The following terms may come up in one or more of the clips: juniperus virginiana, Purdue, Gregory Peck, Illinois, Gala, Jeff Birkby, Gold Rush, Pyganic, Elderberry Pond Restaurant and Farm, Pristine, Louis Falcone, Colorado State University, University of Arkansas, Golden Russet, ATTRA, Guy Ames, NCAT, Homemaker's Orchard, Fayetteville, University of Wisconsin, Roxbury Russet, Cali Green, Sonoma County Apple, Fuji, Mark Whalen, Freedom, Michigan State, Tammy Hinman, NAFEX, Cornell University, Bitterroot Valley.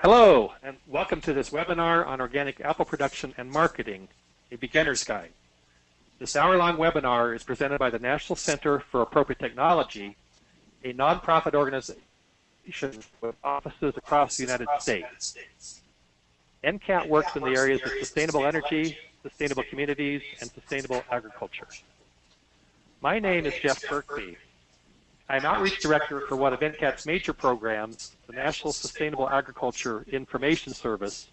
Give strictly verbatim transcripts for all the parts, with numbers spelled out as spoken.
Hello, and welcome to this webinar on organic apple production and marketing, a beginner's guide. This hour-long webinar is presented by the National Center for Appropriate Technology, a nonprofit organization with offices across the United States. N C A T works in the areas of sustainable energy, sustainable communities, and sustainable agriculture. My name is Jeff Birkby. I'm Outreach Director for one of N C A T's major programs, the National Sustainable Agriculture Information Service,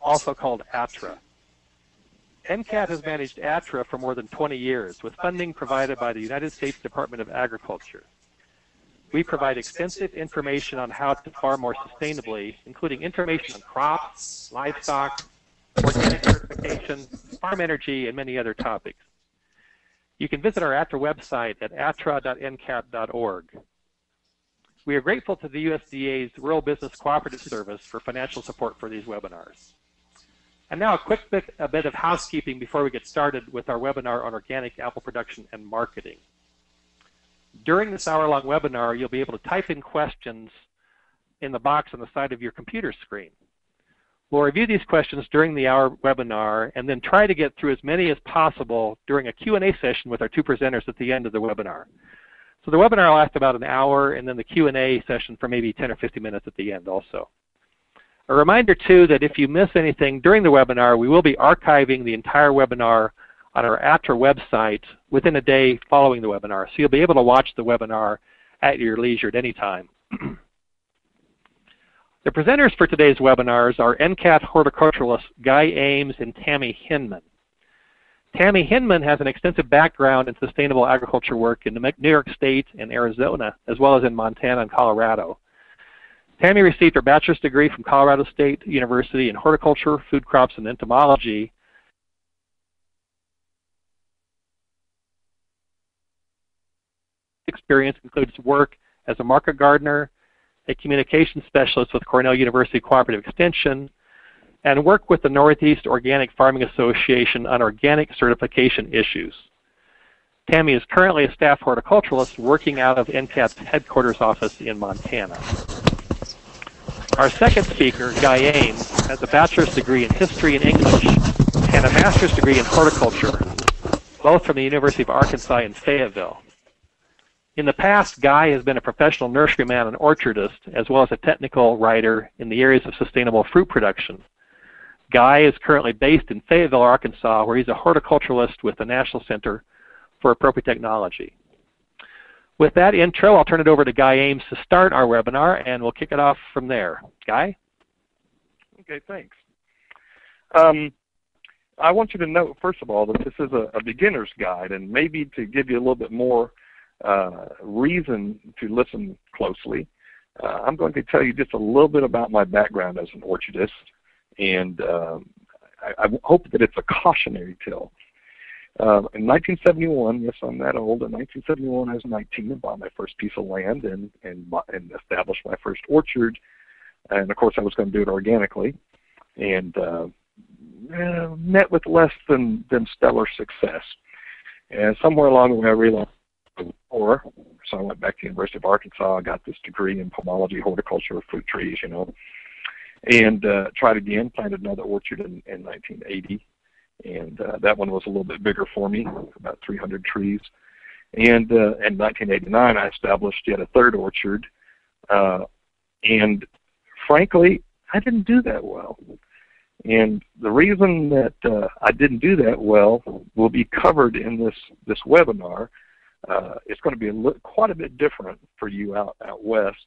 also called ATTRA. N C A T has managed ATTRA for more than twenty years, with funding provided by the United States Department of Agriculture. We provide extensive information on how to farm more sustainably, including information on crops, livestock, organic certification, farm energy, and many other topics. You can visit our ATTRA website at attra dot N C A T dot org. We are grateful to the U S D A's Rural Business Cooperative Service for financial support for these webinars. And now a quick bit, a bit of housekeeping before we get started with our webinar on organic apple production and marketing. During this hour-long webinar, you'll be able to type in questions in the box on the side of your computer screen. We'll review these questions during the hour webinar and then try to get through as many as possible during a Q and A session with our two presenters at the end of the webinar. So the webinar will last about an hour and then the Q and A session for maybe ten or fifteen minutes at the end also. A reminder too that if you miss anything during the webinar, we will be archiving the entire webinar on our ATTRA website within a day following the webinar. So you'll be able to watch the webinar at your leisure at any time. The presenters for today's webinars are N C A T horticulturalists Guy Ames and Tammy Hinman. Tammy Hinman has an extensive background in sustainable agriculture work in New York State and Arizona, as well as in Montana and Colorado. Tammy received her bachelor's degree from Colorado State University in horticulture, food crops, and entomology. Experience includes work as a market gardener, a communications specialist with Cornell University Cooperative Extension, and work with the Northeast Organic Farming Association on organic certification issues. Tammy is currently a staff horticulturalist working out of N C A T's headquarters office in Montana. Our second speaker, Guy Ames, has a bachelor's degree in history and English and a master's degree in horticulture, both from the University of Arkansas in Fayetteville. In the past, Guy has been a professional nurseryman and orchardist, as well as a technical writer in the areas of sustainable fruit production. Guy is currently based in Fayetteville, Arkansas, where he's a horticulturalist with the National Center for Appropriate Technology. With that intro, I'll turn it over to Guy Ames to start our webinar, and we'll kick it off from there. Guy? Okay, thanks. Um, I want you to note, first of all, that this is a, a beginner's guide, and maybe to give you a little bit more Uh, reason to listen closely, uh, I'm going to tell you just a little bit about my background as an orchardist, and um, I, I hope that it's a cautionary tale. Uh, in nineteen seventy-one, yes, I'm that old, in nineteen seventy-one I was nineteen and bought my first piece of land and, and, and established my first orchard, and of course I was going to do it organically, and uh, uh, met with less than, than stellar success. And somewhere along the way I realized, Or, so I went back to the University of Arkansas. I got this degree in pomology, horticulture, fruit trees, you know, and uh, tried again, planted another orchard in, in nineteen eighty, and uh, that one was a little bit bigger for me, about three hundred trees. And uh, in nineteen eighty-nine, I established yet a third orchard, uh, and frankly, I didn't do that well. And the reason that uh, I didn't do that well will be covered in this, this webinar. Uh, it's going to be a li quite a bit different for you out, out west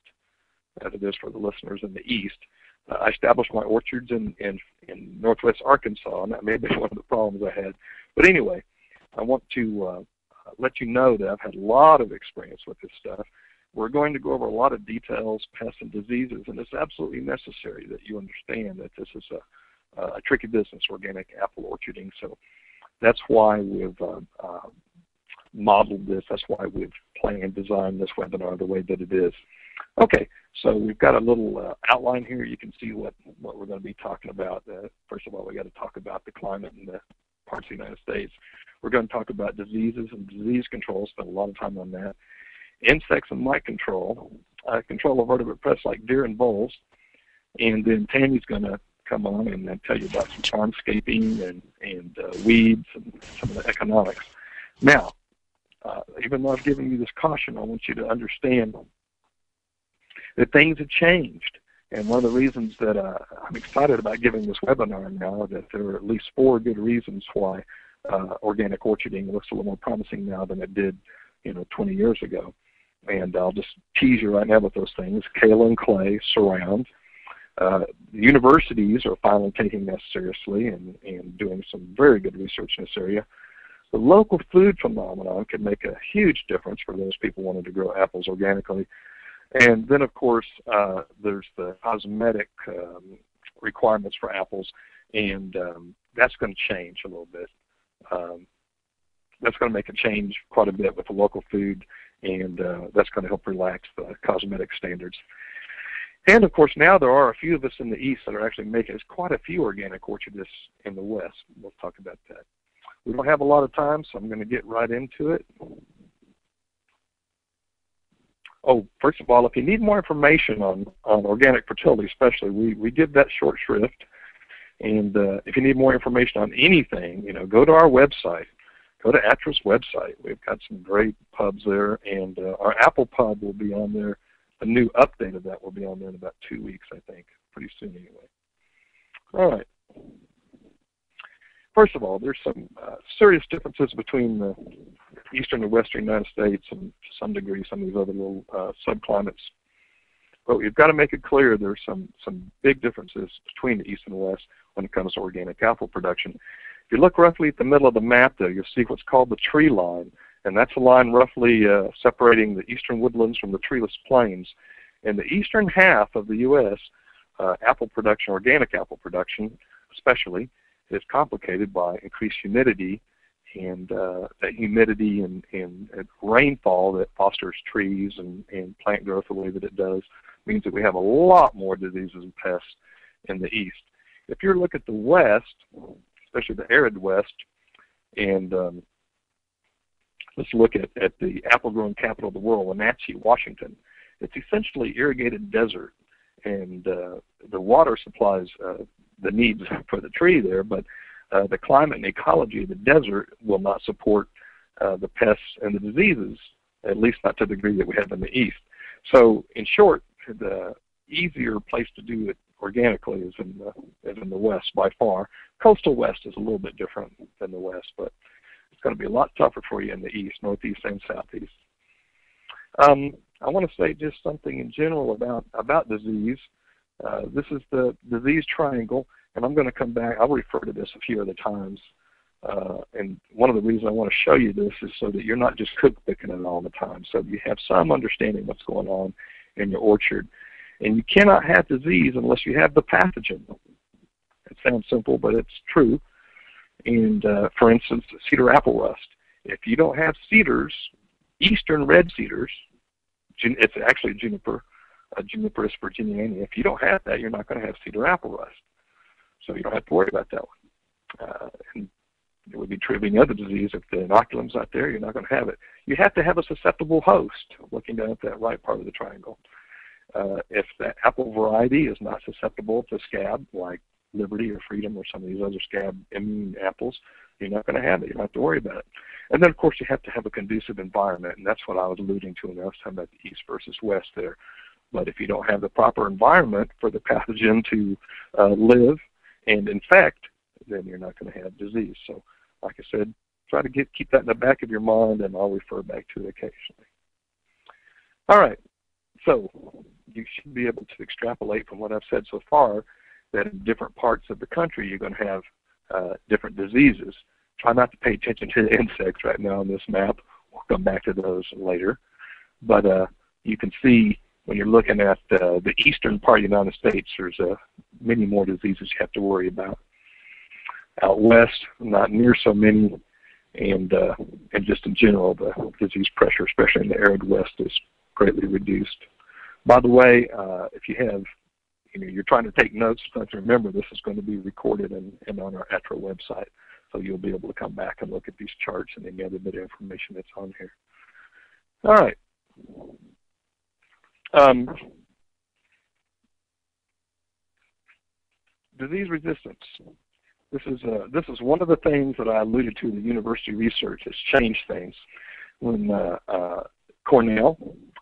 as it is for the listeners in the east. Uh, I established my orchards in, in, in northwest Arkansas, and that may be one of the problems I had. But anyway, I want to uh, let you know that I've had a lot of experience with this stuff. We're going to go over a lot of details, pests and diseases, and it's absolutely necessary that you understand that this is a, a tricky business, organic apple orcharding. So that's why we've uh, uh, modeled this. That's why we've planned and designed this webinar the way that it is. Okay, so we've got a little uh, outline here. You can see what, what we're going to be talking about. Uh, first of all, we've got to talk about the climate in the parts of the United States. We're going to talk about diseases and disease control, spend a lot of time on that. Insects and mite control, uh, control of vertebrate pests like deer and voles, And then Tammy's going to come on and uh, tell you about some farmscaping and, and uh, weeds and some of the economics. Now, uh, even though I've given you this caution, I want you to understand that things have changed. And one of the reasons that uh, I'm excited about giving this webinar now, that there are at least four good reasons why uh, organic orcharding looks a little more promising now than it did, you know, twenty years ago. And I'll just tease you right now with those things: Kale and Clay, Surround. Uh, universities are finally taking that seriously and, and doing some very good research in this area. The local food phenomenon can make a huge difference for those people wanting to grow apples organically. And then, of course, uh, there's the cosmetic um, requirements for apples, and um, that's going to change a little bit. Um, that's going to make a change quite a bit with the local food, and uh, that's going to help relax the cosmetic standards. And, of course, now there are a few of us in the East that are actually making — there's quite a few organic orchardists in the West. We'll talk about that. We don't have a lot of time, so I'm going to get right into it. Oh, first of all, if you need more information on, on organic fertility especially, we, we give that short shrift. And uh, if you need more information on anything, you know, go to our website. Go to ATTRA's website. We've got some great pubs there. And uh, our Apple Pub will be on there. A new update of that will be on there in about two weeks, I think, pretty soon anyway. All right. First of all, there's some uh, serious differences between the eastern and western United States and to some degree some of these other little uh, subclimates. But we've got to make it clear there's some, some big differences between the east and the west when it comes to organic apple production. If you look roughly at the middle of the map there, you'll see what's called the tree line. And that's a line roughly uh, separating the eastern woodlands from the treeless plains. In the eastern half of the U S, uh, apple production, organic apple production especially, is complicated by increased humidity, and uh, that humidity and, and, and rainfall that fosters trees and, and plant growth the way that it does means that we have a lot more diseases and pests in the east. If you look at the west, especially the arid west, and um, let's look at, at the apple-growing capital of the world, Wenatchee, Washington. It's essentially irrigated desert, and uh, the water supplies uh, the needs for the tree there, but uh, the climate and ecology of the desert will not support uh, the pests and the diseases, at least not to the degree that we have in the east. So, in short, the easier place to do it organically is in the, is in the west by far. Coastal west is a little bit different than the west, but it's going to be a lot tougher for you in the east, northeast, and southeast. Um, I want to say just something in general about, about disease. Uh, this is the disease triangle, and I'm going to come back. I'll refer to this a few other times. Uh, and one of the reasons I want to show you this is so that you're not just cook-picking it all the time, so you have some understanding what's going on in your orchard. And you cannot have disease unless you have the pathogen. It sounds simple, but it's true. And uh, for instance, cedar apple rust. If you don't have cedars, eastern red cedars, it's actually juniper, uh, juniperus virginiana. If you don't have that, you're not going to have cedar apple rust. So you don't have to worry about that one. Uh, and it would be true of any other disease. If the inoculum's not there, you're not going to have it. You have to have a susceptible host, looking down at that right part of the triangle. Uh, if the apple variety is not susceptible to scab, like Liberty or Freedom or some of these other scab immune apples, you're not going to have it. You don't have to worry about it. And then, of course, you have to have a conducive environment, and that's what I was alluding to when I was talking about the east versus west there. But if you don't have the proper environment for the pathogen to uh, live and infect, then you're not going to have disease. So, like I said, try to get, keep that in the back of your mind, and I'll refer back to it occasionally. All right. So you should be able to extrapolate from what I've said so far that in different parts of the country you're going to have uh, different diseases. Try not to pay attention to the insects right now on this map. We'll come back to those later. But uh, you can see when you're looking at uh, the eastern part of the United States, there's uh, many more diseases you have to worry about. Out west, not near so many, and, uh, and just in general, the disease pressure, especially in the arid west, is greatly reduced. By the way, uh, if you have You know, you're trying to take notes, but remember this is going to be recorded and, and on our ATTRA website, so you'll be able to come back and look at these charts and any other bit of information that's on here. All right. Um, disease resistance. This is, uh, this is one of the things that I alluded to in the university research has changed things. When uh, uh, Cornell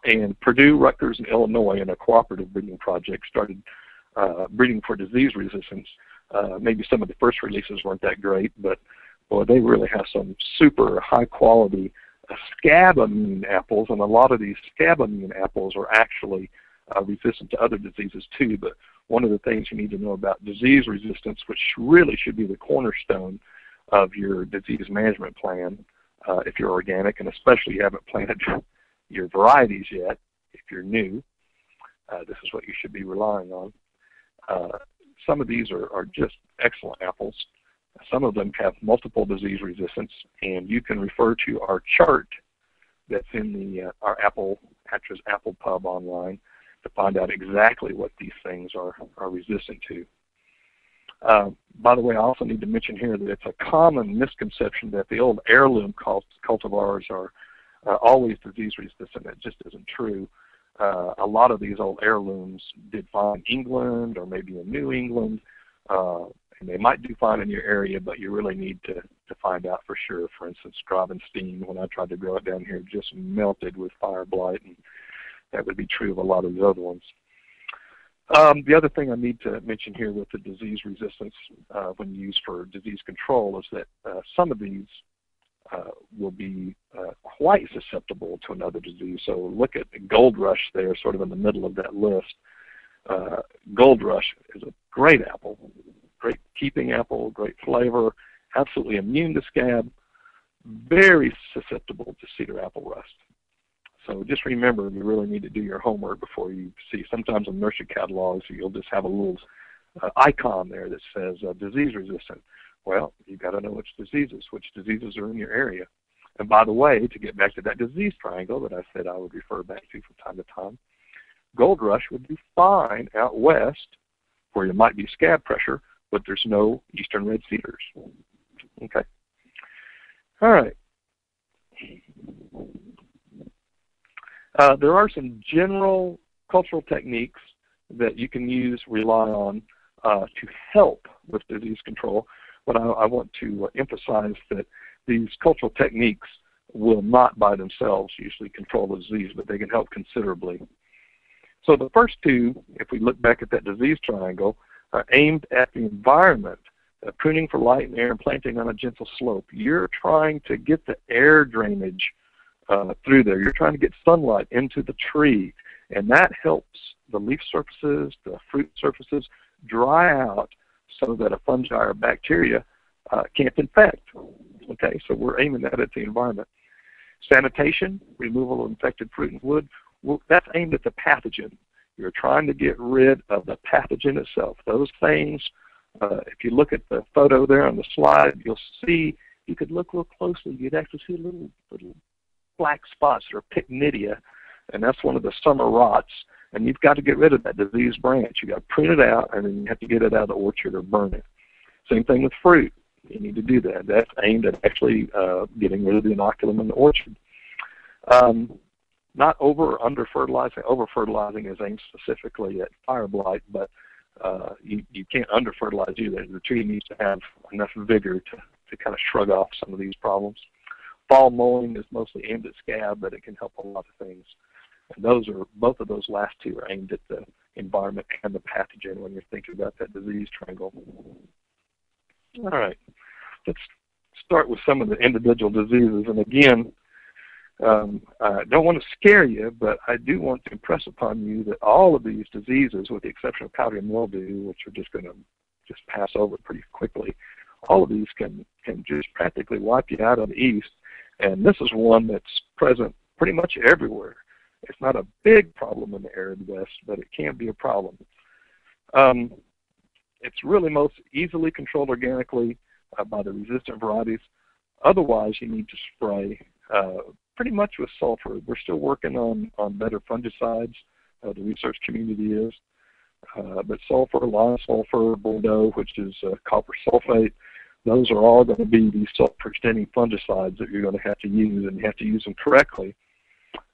and Purdue, Rutgers, and Illinois in a cooperative breeding project started uh, breeding for disease resistance, uh, maybe some of the first releases weren't that great, but boy, they really have some super high-quality uh, scab-immune apples, and a lot of these scab-immune apples are actually uh, resistant to other diseases too, but one of the things you need to know about disease resistance, which really should be the cornerstone of your disease management plan uh, if you're organic, and especially you haven't planted your varieties yet, if you're new, uh, this is what you should be relying on. Uh, some of these are, are just excellent apples. Some of them have multiple disease resistance, and you can refer to our chart that's in the uh, our Apple, ATTRA's Apple Pub online, to find out exactly what these things are, are resistant to. Uh, by the way, I also need to mention here that it's a common misconception that the old heirloom cult cultivars are uh, always disease resistant. That just isn't true. Uh, a lot of these old heirlooms did fine in England or maybe in New England, uh, and they might do fine in your area, but you really need to, to find out for sure. For instance, Gravenstein, when I tried to grow it down here, just melted with fire blight, and that would be true of a lot of the other ones. Um, the other thing I need to mention here with the disease resistance uh, when used for disease control is that uh, some of these uh, will be uh, quite susceptible to another disease. So look at the Gold Rush there, sort of in the middle of that list. Uh, Gold Rush is a great apple, great keeping apple, great flavor, absolutely immune to scab, very susceptible to cedar apple rust. So just remember, you really need to do your homework before you see. Sometimes in nursery catalogs, you'll just have a little uh, icon there that says uh, disease resistant. Well, you've got to know which diseases, which diseases are in your area. And by the way, to get back to that disease triangle that I said I would refer back to from time to time, Gold Rush would be fine out west where there might be scab pressure, but there's no eastern red cedars. Okay. All right. Uh, there are some general cultural techniques that you can use, rely on, uh, to help with disease control. But I, I want to emphasize that these cultural techniques will not by themselves usually control the disease, but they can help considerably. So the first two, if we look back at that disease triangle, are aimed at the environment, uh, pruning for light and air and planting on a gentle slope. You're trying to get the air drainage Uh, through there. You're trying to get sunlight into the tree, and that helps the leaf surfaces, the fruit surfaces dry out so that a fungi or bacteria uh, can't infect. Okay, so we're aiming that at the environment. Sanitation, removal of infected fruit and wood, well, that's aimed at the pathogen. You're trying to get rid of the pathogen itself. Those things, uh, if you look at the photo there on the slide, you'll see, you could look real closely, you'd actually see a little, little black spots or pycnidia, and that's one of the summer rots, and you've got to get rid of that diseased branch. You've got to prune it out, and then you have to get it out of the orchard or burn it. Same thing with fruit. You need to do that. That's aimed at actually uh, getting rid of the inoculum in the orchard. Um, not over or under fertilizing. Over fertilizing is aimed specifically at fire blight, but uh, you, you can't under fertilize either. The tree needs to have enough vigor to, to kind of shrug off some of these problems. Fall mowing is mostly aimed at scab, but it can help a lot of things. And those are, both of those last two are aimed at the environment and the pathogen when you're thinking about that disease triangle. All right, let's start with some of the individual diseases. And again, um, I don't want to scare you, but I do want to impress upon you that all of these diseases, with the exception of powdery mildew, which we're just going to just pass over pretty quickly, all of these can, can just practically wipe you out on the east. And this is one that's present pretty much everywhere. It's not a big problem in the arid west, but it can be a problem. Um, it's really most easily controlled organically uh, by the resistant varieties. Otherwise, you need to spray uh, pretty much with sulfur. We're still working on, on better fungicides, uh, the research community is. Uh, but sulfur, lime sulfur, Bordeaux, which is uh, copper sulfate, those are all going to be these self-pristaining fungicides that you're going to have to use, and you have to use them correctly.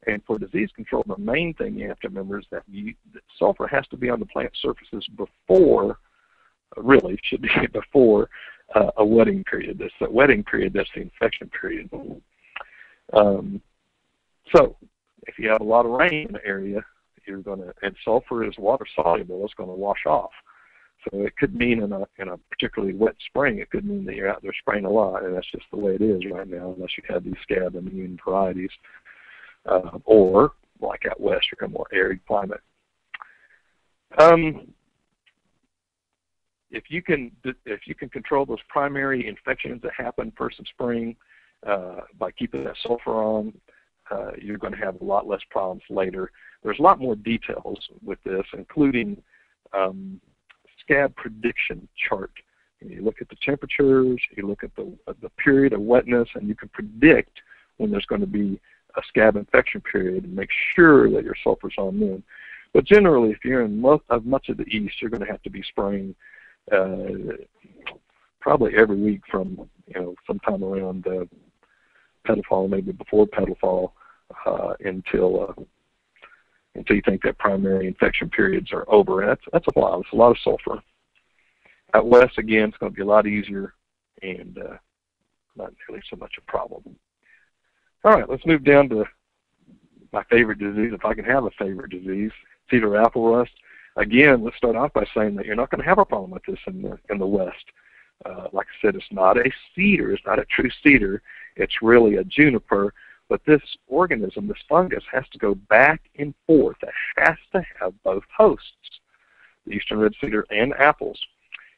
And for disease control, the main thing you have to remember is that, you, that sulfur has to be on the plant surfaces before really should be before uh, a wetting period. That's the wetting period, that's the infection period. Um, so if you have a lot of rain in the area, you're going to, and sulfur is water soluble, it's going to wash off. So it could mean in a, in a particularly wet spring, it could mean that you're out there spraying a lot, and that's just the way it is right now, unless you have these scab immune varieties. Uh, or, like out west, you're in a more arid climate. Um, if you can, if you can control those primary infections that happen first in spring uh, by keeping that sulfur on, uh, you're going to have a lot less problems later. There's a lot more details with this, including um, scab prediction chart. And you look at the temperatures, you look at the at the period of wetness, and you can predict when there's going to be a scab infection period, and make sure that your sulfur's on then. But generally, if you're in much of much of the east, you're going to have to be spraying uh, probably every week from you know sometime around uh, petal fall, maybe before petal fall, uh, until uh, until you think that primary infection periods are over. And that's that's a lot. It's a lot of sulfur. Out west, again, it's going to be a lot easier and uh, not nearly so much a problem. All right, let's move down to my favorite disease, if I can have a favorite disease, cedar apple rust. Again, let's start off by saying that you're not going to have a problem with this in the, in the West. Uh, like I said, it's not a cedar. It's not a true cedar. It's really a juniper. But this organism, this fungus, has to go back and forth. It has to have both hosts, the eastern red cedar and apples.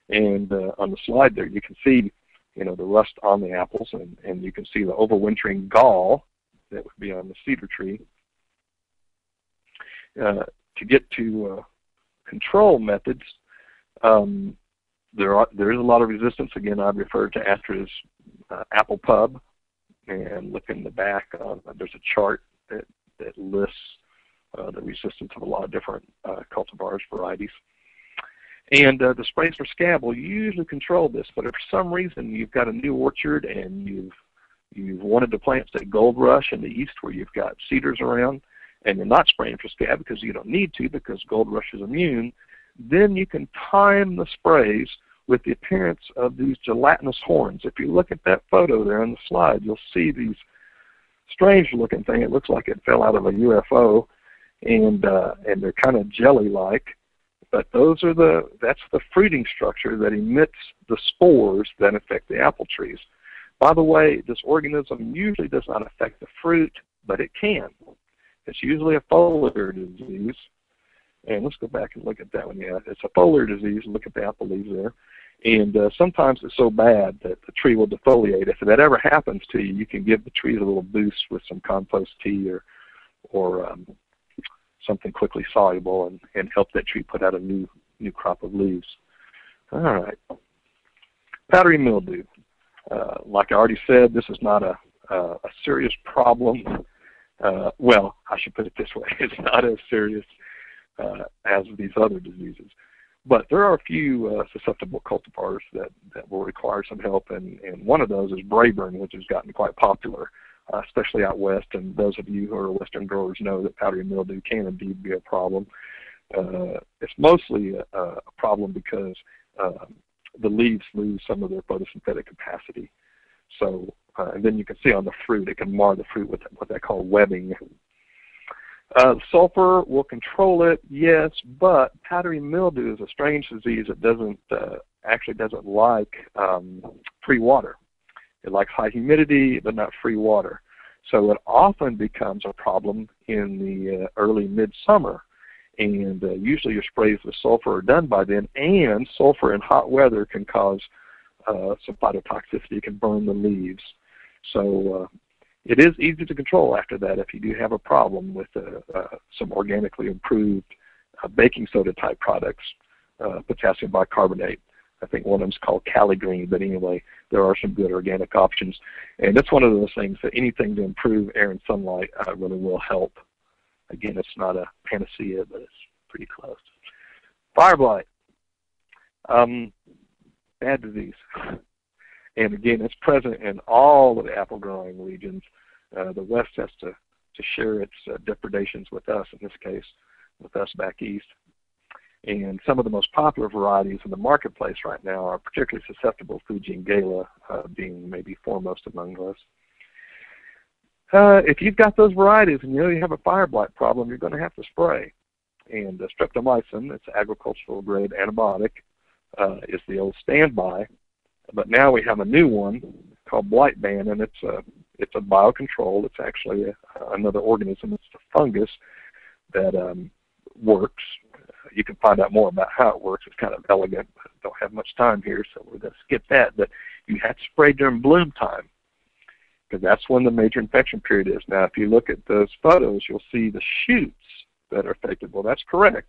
And uh, on the slide there, you can see you know, the rust on the apples, and, and you can see the overwintering gall that would be on the cedar tree. Uh, to get to uh, control methods, um, there, are, there is a lot of resistance. Again, I've referred to ATTRA's uh, apple pub, and look in the back, uh, there's a chart that, that lists uh, the resistance of a lot of different uh, cultivars varieties. And uh, the sprays for scab will usually control this, but if for some reason you've got a new orchard and you've, you've wanted to plant, say, Gold Rush in the east where you've got cedars around, and you're not spraying for scab because you don't need to because Gold Rush is immune, then you can time the sprays with the appearance of these gelatinous horns. If you look at that photo there on the slide, you'll see these strange-looking thing. It looks like it fell out of a U F O, and, uh, and they're kind of jelly-like. But those are the, that's the fruiting structure that emits the spores that affect the apple trees. By the way, this organism usually does not affect the fruit, but it can. It's usually a foliar disease. And let's go back and look at that one. Yeah, it's a foliar disease. Look at the apple leaves there. And uh, sometimes it's so bad that the tree will defoliate. If that ever happens to you, you can give the tree a little boost with some compost tea or, or um, something quickly soluble and, and help that tree put out a new new crop of leaves. All right. Powdery mildew. Uh, like I already said, this is not a, uh, a serious problem. Uh, well, I should put it this way. It's not as serious uh, as these other diseases. But there are a few uh, susceptible cultivars that, that will require some help, and, and one of those is Braeburn, which has gotten quite popular. Uh, especially out west, and those of you who are Western growers know that powdery mildew can indeed be a problem. Uh, it's mostly a, a problem because uh, the leaves lose some of their photosynthetic capacity. So, uh, and then you can see on the fruit, it can mar the fruit with what they call webbing. Uh, sulfur will control it, yes, but powdery mildew is a strange disease that doesn't, uh, actually doesn't like um, free water. It likes high humidity, but not free water. So it often becomes a problem in the uh, early midsummer. And uh, usually your sprays with sulfur are done by then, and sulfur in hot weather can cause uh, some phytotoxicity. It can burn the leaves. So uh, it is easy to control after that if you do have a problem with uh, uh, some organically improved uh, baking soda type products, uh, potassium bicarbonate. I think one of them is called Cali Green, but anyway, there are some good organic options. And that's one of those things that anything to improve air and sunlight uh, really will help. Again, it's not a panacea, but it's pretty close. Fire blight. Um, bad disease. And again, it's present in all of the apple growing regions. Uh, the West has to, to share its uh, depredations with us, in this case, with us back east. And some of the most popular varieties in the marketplace right now are particularly susceptible, Fuji and Gala uh, being maybe foremost among those. Uh, if you've got those varieties and you know you have a fire blight problem, you're going to have to spray. And uh, streptomycin, it's agricultural grade antibiotic, uh, is the old standby. But now we have a new one called Blight Ban, and it's a, it's a biocontrol. It's actually a, another organism. It's a fungus that um, works. You can find out more about how it works. It's kind of elegant, but I don't have much time here, so we're going to skip that. But you have to spray during bloom time, because that's when the major infection period is. Now, if you look at those photos, you'll see the shoots that are affected. Well, that's correct.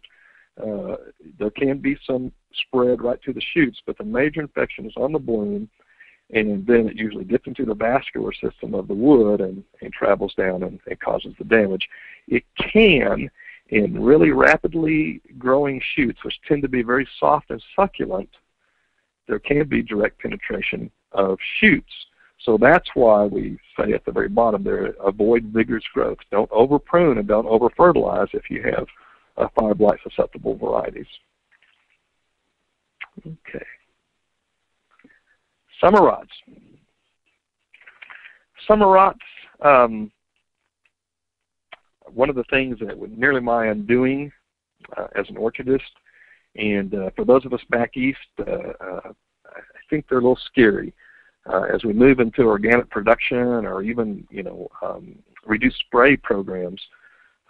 Uh, there can be some spread right to the shoots, but the major infection is on the bloom, and then it usually gets into the vascular system of the wood and, and travels down and, and causes the damage. It can, in really rapidly growing shoots, which tend to be very soft and succulent, there can be direct penetration of shoots. So that's why we say at the very bottom there, avoid vigorous growth. Don't over-prune and don't over-fertilize if you have uh, fire blight susceptible varieties. Okay. Summer rots. Summer rots, um, one of the things that was nearly my undoing uh, as an orchardist, and uh, for those of us back east, uh, uh, I think they're a little scary. Uh, as we move into organic production or even, you know, um, reduced spray programs,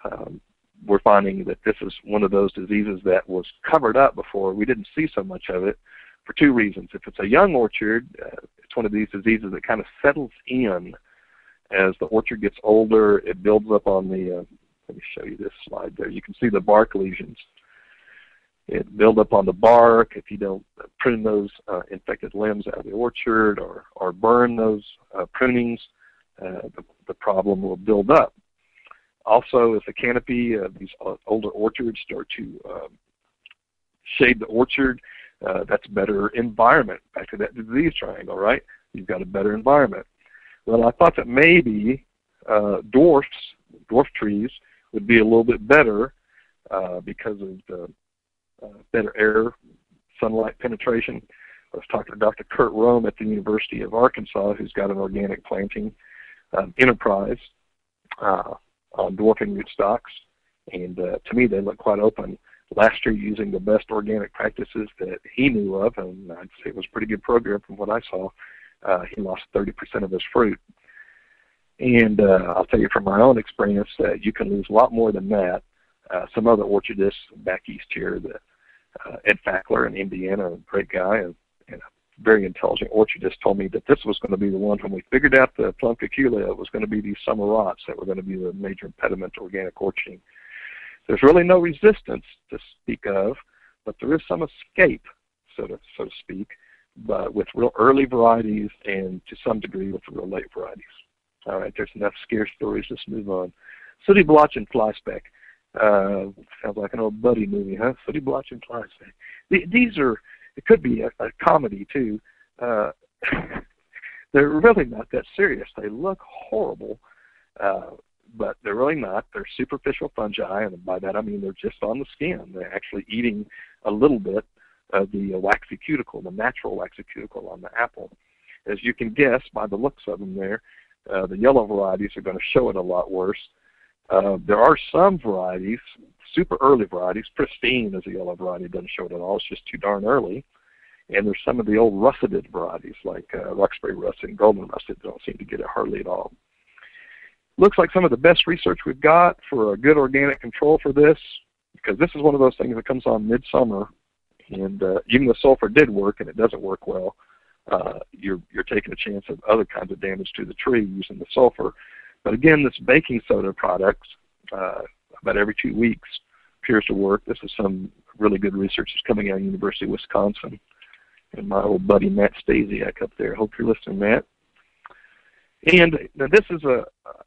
um, we're finding that this is one of those diseases that was covered up before. We didn't see so much of it for two reasons. If it's a young orchard, uh, it's one of these diseases that kind of settles in as the orchard gets older. It builds up on the, uh, let me show you this slide there. You can see the bark lesions. It builds up on the bark. If you don't prune those uh, infected limbs out of the orchard or, or burn those uh, prunings, uh, the, the problem will build up. Also, if the canopy of these older orchards start to um, shade the orchard, uh, that's better environment. Back to that disease triangle, right? You've got a better environment. Well, I thought that maybe uh, dwarfs, dwarf trees would be a little bit better uh, because of the Uh, better air, sunlight penetration. I was talking to Doctor Kurt Rome at the University of Arkansas, who's got an organic planting um, enterprise uh, on dwarfing rootstocks, and uh, to me they look quite open. Last year, using the best organic practices that he knew of, and I'd say it was a pretty good program from what I saw, uh, he lost thirty percent of his fruit. And uh, I'll tell you from my own experience that uh, you can lose a lot more than that. Uh, some other orchardists back east here, the Uh, Ed Fackler in Indiana, a great guy and, and a very intelligent orchardist, told me that this was going to be the one when we figured out the plum cuculia, it was going to be these summer rots that were going to be the major impediment to organic orcharding. There's really no resistance to speak of, but there is some escape, so to, so to speak, but with real early varieties and to some degree with real late varieties. All right, there's enough scare stories. Let's move on. Sooty blotch and fly speck. Uh, sounds like an old buddy movie, huh? Sooty blotch and fly speck. These are, it could be a, a comedy too. Uh, they're really not that serious. They look horrible, uh, but they're really not. They're superficial fungi, and by that I mean they're just on the skin. They're actually eating a little bit of the waxy cuticle, the natural waxy cuticle on the apple. As you can guess by the looks of them there, uh, the yellow varieties are going to show it a lot worse. Uh, there are some varieties, super early varieties. Pristine is a yellow variety, doesn't show it at all. It's just too darn early. And there's some of the old russeted varieties like uh, Roxbury Russet and Golden Russet don't seem to get it hardly at all. Looks like some of the best research we've got for a good organic control for this, because this is one of those things that comes on midsummer, and uh, even though sulfur did work and it doesn't work well, uh, you're, you're taking a chance of other kinds of damage to the tree using the sulfur. But again, this baking soda product, uh, about every two weeks, appears to work. This is some really good research that's coming out of University of Wisconsin. And my old buddy Matt Stasiak up there. Hope you're listening, Matt. And now this is a uh,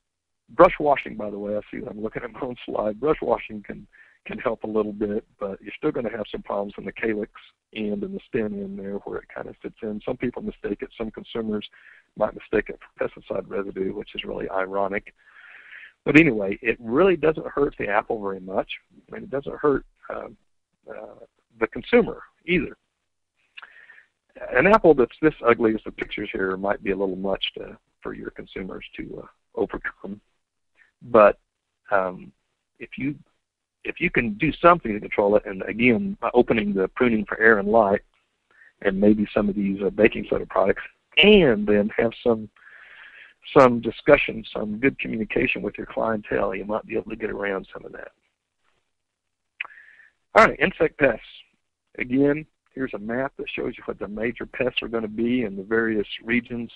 brush washing, by the way. I see that I'm looking at my own slide. Brush washing can, can help a little bit, but you're still going to have some problems in the calyx end and the stem end there where it kind of sits in. Some people mistake it. Some consumers might mistake it for pesticide residue, which is really ironic. But anyway, it really doesn't hurt the apple very much. I mean, it doesn't hurt uh, uh, the consumer either. An apple that's this ugly as the pictures here might be a little much to, for your consumers to uh, overcome, but um, if you if you can do something to control it, and again by opening the pruning for air and light, and maybe some of these uh, baking soda products, and then have some some discussion, some good communication with your clientele, you might be able to get around some of that. All right, insect pests. Again, here's a map that shows you what the major pests are going to be in the various regions.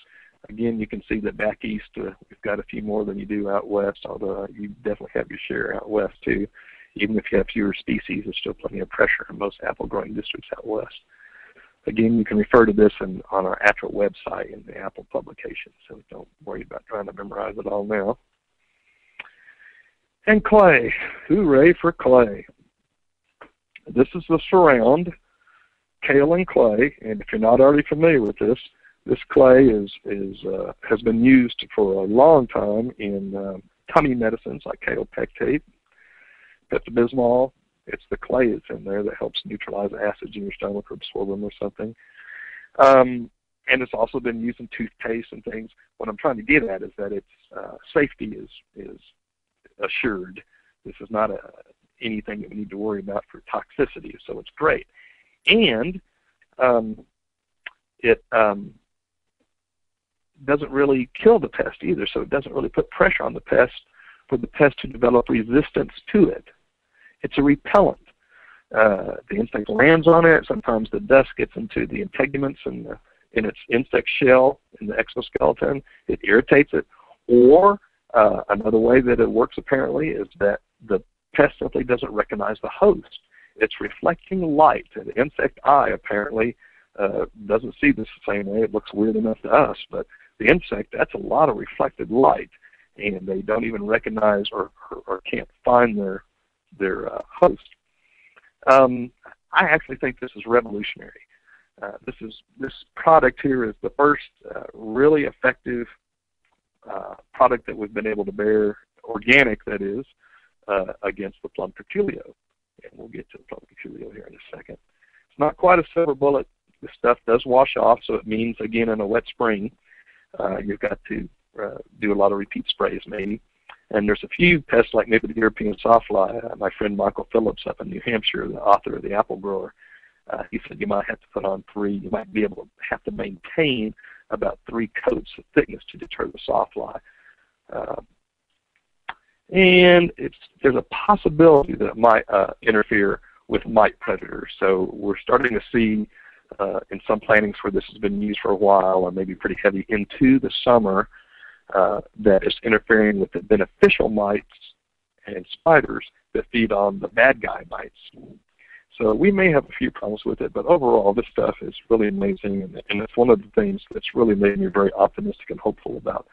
Again, you can see that back east uh, we've got a few more than you do out west, although you definitely have your share out west too. Even if you have fewer species, there's still plenty of pressure in most apple growing districts out west. Again, you can refer to this in, on our ATTRA website in the Apple publication, so don't worry about trying to memorize it all now. And clay. Hooray for clay. This is the surround, kale and clay, and if you're not already familiar with this, this clay is, is, uh, has been used for a long time in um, tummy medicines like kale pectate, pepto-bismol. It's the clay that's in there that helps neutralize acids in your stomach or absorb them or something. Um, and it's also been used in toothpaste and things. What I'm trying to get at is that its uh, safety is, is assured. This is not a, anything that we need to worry about for toxicity, so it's great. And um, it um, doesn't really kill the pest either, so it doesn't really put pressure on the pest for the pest to develop resistance to it. It's a repellent. Uh, the insect lands on it. Sometimes the dust gets into the integuments and in, in its insect shell in the exoskeleton. It irritates it. Or uh, another way that it works apparently is that the pest simply doesn't recognize the host. It's reflecting light. The insect eye apparently uh, doesn't see this the same way. It looks weird enough to us, but the insect, that's a lot of reflected light, and they don't even recognize or, or, or can't find their their uh, host. Um, I actually think this is revolutionary. Uh, this is this product here is the first uh, really effective uh, product that we've been able to bear, organic that is, uh, against the plum curculio. And we'll get to the plum curculio here in a second. It's not quite a silver bullet. This stuff does wash off, so it means, again, in a wet spring, uh, you've got to uh, do a lot of repeat sprays maybe. And there's a few pests like maybe the European sawfly. Uh, my friend Michael Phillips up in New Hampshire, the author of The Apple Grower, uh, he said you might have to put on three. You might be able to have to maintain about three coats of thickness to deter the sawfly. Uh, and it's, there's a possibility that it might uh, interfere with mite predators. So we're starting to see uh, in some plantings where this has been used for a while or maybe pretty heavy into the summer, Uh, that is interfering with the beneficial mites and spiders that feed on the bad guy mites. So we may have a few problems with it, but overall this stuff is really amazing, and, and it's one of the things that's really made me very optimistic and hopeful about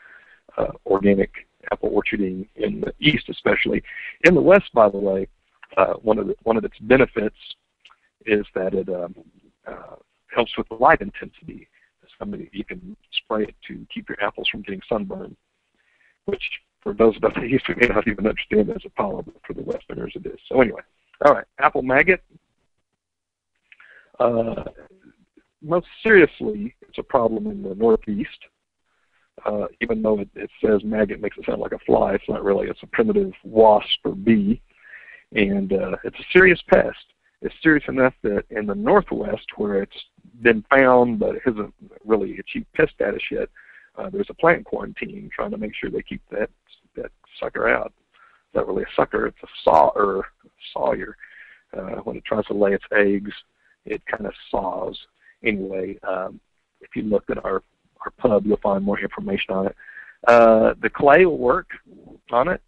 uh, organic apple orcharding in the East especially. In the West, by the way, uh, one of the, one of its benefits is that it um, uh, helps with the light intensity. Somebody, you can spray it to keep your apples from getting sunburned, which for those of us in the East, we may not even understand as a problem, but for the Westerners it is. So anyway, all right, apple maggot. Uh, most seriously, it's a problem in the Northeast. Uh, even though it, it says maggot makes it sound like a fly, it's not really. It's a primitive wasp or bee, and uh, it's a serious pest. It's serious enough that in the Northwest, where it's been found but it hasn't really achieved pest status yet, uh, there's a plant quarantine trying to make sure they keep that that sucker out. It's not really a sucker, it's a saw-er, sawyer. Uh, when it tries to lay its eggs, it kind of saws. Anyway, um, if you look at our, our pub, you'll find more information on it. Uh, the clay will work on it.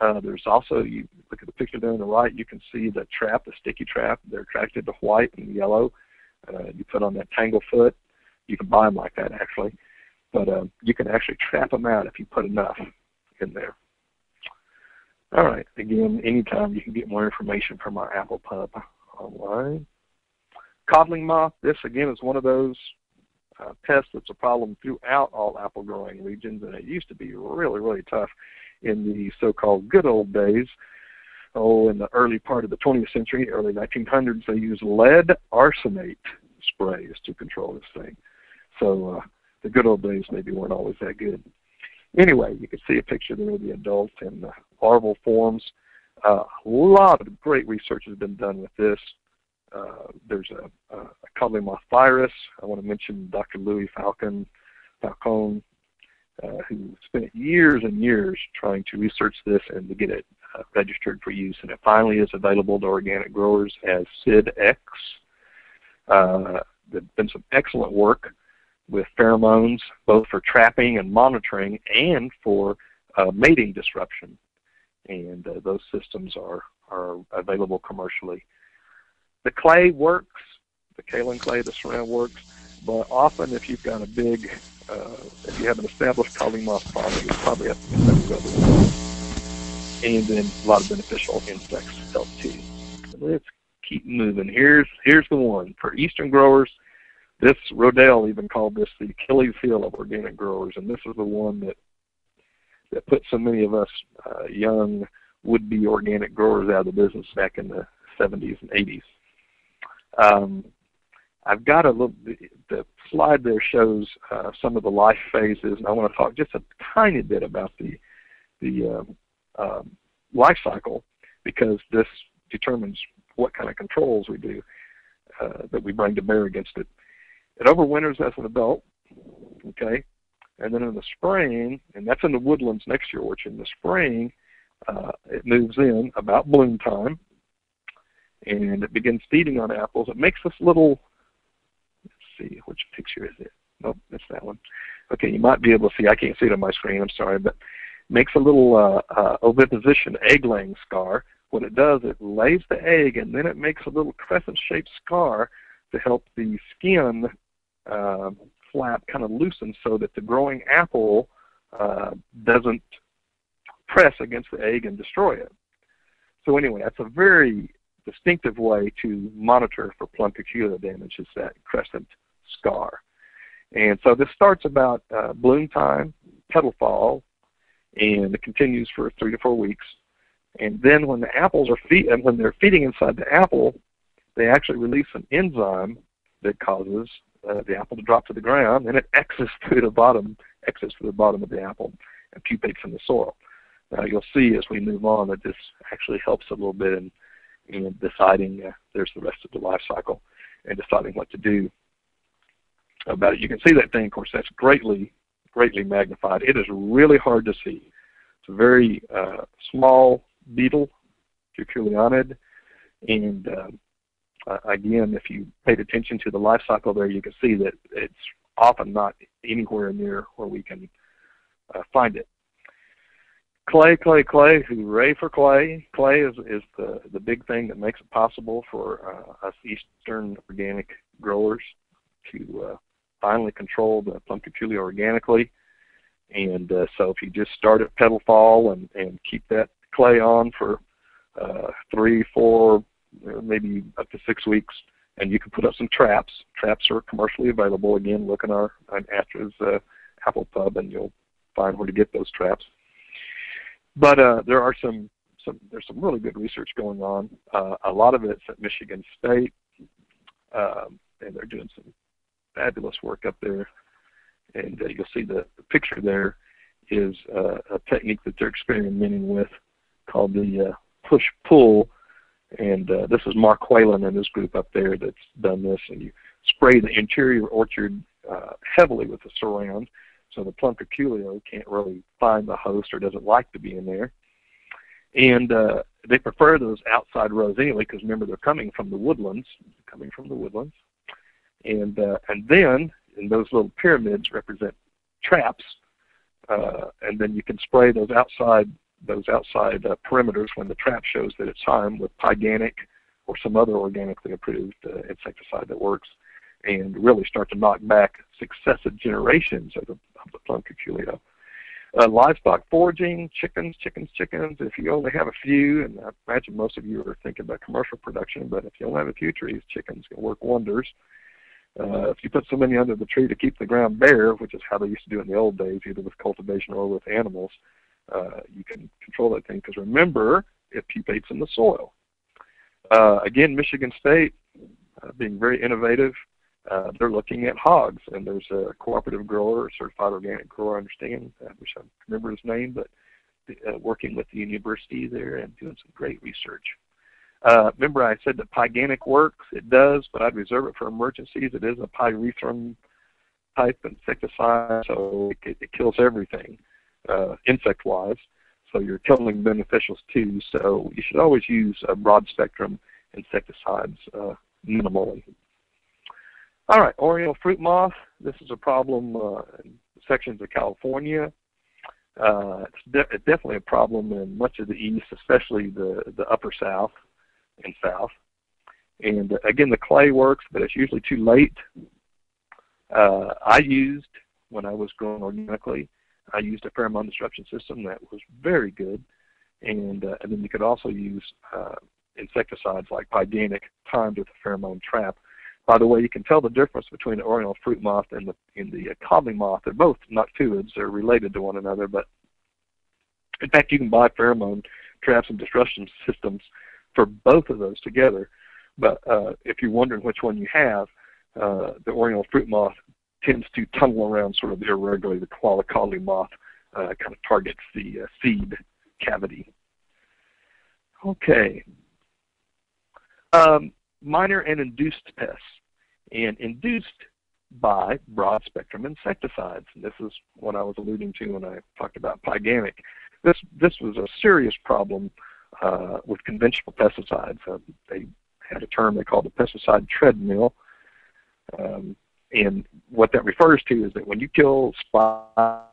Uh, there's also, you look at the picture there on the right, you can see the trap, the sticky trap. They're attracted to white and yellow. Uh, you put on that tanglefoot. You can buy them like that, actually. But uh, you can actually trap them out if you put enough in there. All right. Again, anytime you can get more information from our Apple Pub online. Codling moth. This, again, is one of those uh, pests that's a problem throughout all apple growing regions, and it used to be really, really tough in the so-called good old days oh, in the early part of the twentieth century, early nineteen hundreds, they used lead arsenate sprays to control this thing. So uh, the good old days maybe weren't always that good. Anyway, you can see a picture there of the adult in the larval forms. Uh, a lot of great research has been done with this. Uh, there's a, a, a colemophyrus. I want to mention Doctor Louis Falcon, Falcone, uh, who spent years and years trying to research this and to get it uh, registered for use, and it finally is available to organic growers as SIDX. Uh, there's been some excellent work with pheromones, both for trapping and monitoring, and for uh, mating disruption. And uh, those systems are, are available commercially. The clay works, the kaolin clay, the saran works, but often if you've got a big, uh, if you have an established colemoth problem, you probably have to get that other. And then a lot of beneficial insects help too. Let's keep moving. Here's, here's the one. For eastern growers, this Rodell even called this the Achilles heel of organic growers, and this is the one that that put so many of us uh, young would-be organic growers out of the business back in the seventies and eighties. Um, I've got a little, the slide there shows uh, some of the life phases, and I want to talk just a tiny bit about the, the um, um, life cycle, because this determines what kind of controls we do uh, that we bring to bear against it. It overwinters as an adult, okay? And then in the spring, and that's in the woodlands next year, which in the spring, uh, it moves in about bloom time, and it begins feeding on apples. It makes this little, let's see, which picture is it? Nope, that's that one. Okay, you might be able to see. I can't see it on my screen, I'm sorry, but makes a little uh, uh, oviposition egg-laying scar. What it does, it lays the egg, and then it makes a little crescent-shaped scar to help the skin uh, flap kind of loosens so that the growing apple uh, doesn't press against the egg and destroy it. So anyway, that's a very distinctive way to monitor for plum cuculla damage, is that crescent scar. And so this starts about uh, bloom time, petal fall, and it continues for three to four weeks. And then when the apples are feed, and when they're feeding inside the apple, they actually release an enzyme that causes Uh, the apple to drop to the ground, and it exits through the bottom, exits through the bottom of the apple, and pupates in the soil. Now you'll see as we move on that this actually helps a little bit in, in deciding uh, there's the rest of the life cycle and deciding what to do about it. You can see that thing, of course, that's greatly, greatly magnified. It is really hard to see. It's a very uh, small beetle, cuculionid, and um, Uh, again, if you paid attention to the life cycle there, you can see that it's often not anywhere near where we can uh, find it. Clay, clay, clay, hooray for clay. Clay is, is the, the big thing that makes it possible for uh, us eastern organic growers to uh, finally control the plum cuculla organically. And uh, so if you just start at petal fall and, and keep that clay on for uh, three, four, maybe up to six weeks, and you can put up some traps. Traps are commercially available. Again, look in our on ATTRA's uh, Apple Pub, and you'll find where to get those traps. But uh, there are some, some there's some really good research going on. Uh, a lot of it's at Michigan State, um, and they're doing some fabulous work up there. And uh, you'll see the, the picture there is uh, a technique that they're experimenting with called the uh, push-pull. And uh, this is Mark Whalen and his group up there that's done this. And you spray the interior orchard uh, heavily with the saran, so the plum cuculla can't really find the host or doesn't like to be in there. And uh, they prefer those outside rows anyway, because remember they're coming from the woodlands, coming from the woodlands. And uh, and then and those little pyramids represent traps. Uh, and then you can spray those outside. Those outside uh, perimeters when the trap shows that it's time with Pyganic or some other organically approved uh, insecticide that works, and really start to knock back successive generations of the, of the plum cucullio. Uh, livestock foraging, chickens, chickens, chickens. If you only have a few, and I imagine most of you are thinking about commercial production, but if you only have a few trees, chickens can work wonders. Uh, if you put so many under the tree to keep the ground bare, which is how they used to do in the old days, either with cultivation or with animals, Uh, you can control that thing, because remember, it pupates in the soil. Uh, again, Michigan State, uh, being very innovative, uh, they're looking at hogs, and there's a cooperative grower, certified organic grower, I understand, I wish I remember his name, but uh, working with the university there and doing some great research. Uh, remember I said that pyganic works? It does, but I'd reserve it for emergencies. It is a pyrethrum type insecticide, so it, it kills everything uh, insect-wise. So you're killing beneficials too, so you should always use uh, broad-spectrum insecticides uh, minimally. All right, Oriental fruit moth. This is a problem uh, in sections of California. Uh, it's, de it's definitely a problem in much of the east, especially the, the upper south and south. And uh, again, the clay works, but it's usually too late. Uh, I used, when I was growing organically, I used a pheromone disruption system that was very good, and, uh, and then you could also use uh, insecticides like pyganic timed with a pheromone trap. By the way, you can tell the difference between the Oriental fruit moth and the, and the uh, cobbling moth. They're both noctuids. They're related to one another, but in fact, you can buy pheromone traps and disruption systems for both of those together. But uh, if you're wondering which one you have, uh, the Oriental fruit moth tends to tunnel around sort of irregularly. The Cali moth uh, kind of targets the uh, seed cavity. Okay. Um, minor and induced pests, and induced by broad-spectrum insecticides. And this is what I was alluding to when I talked about pyganic. This, this was a serious problem uh, with conventional pesticides. Uh, they had a term they called the pesticide treadmill. Um, And what that refers to is that when you kill spiders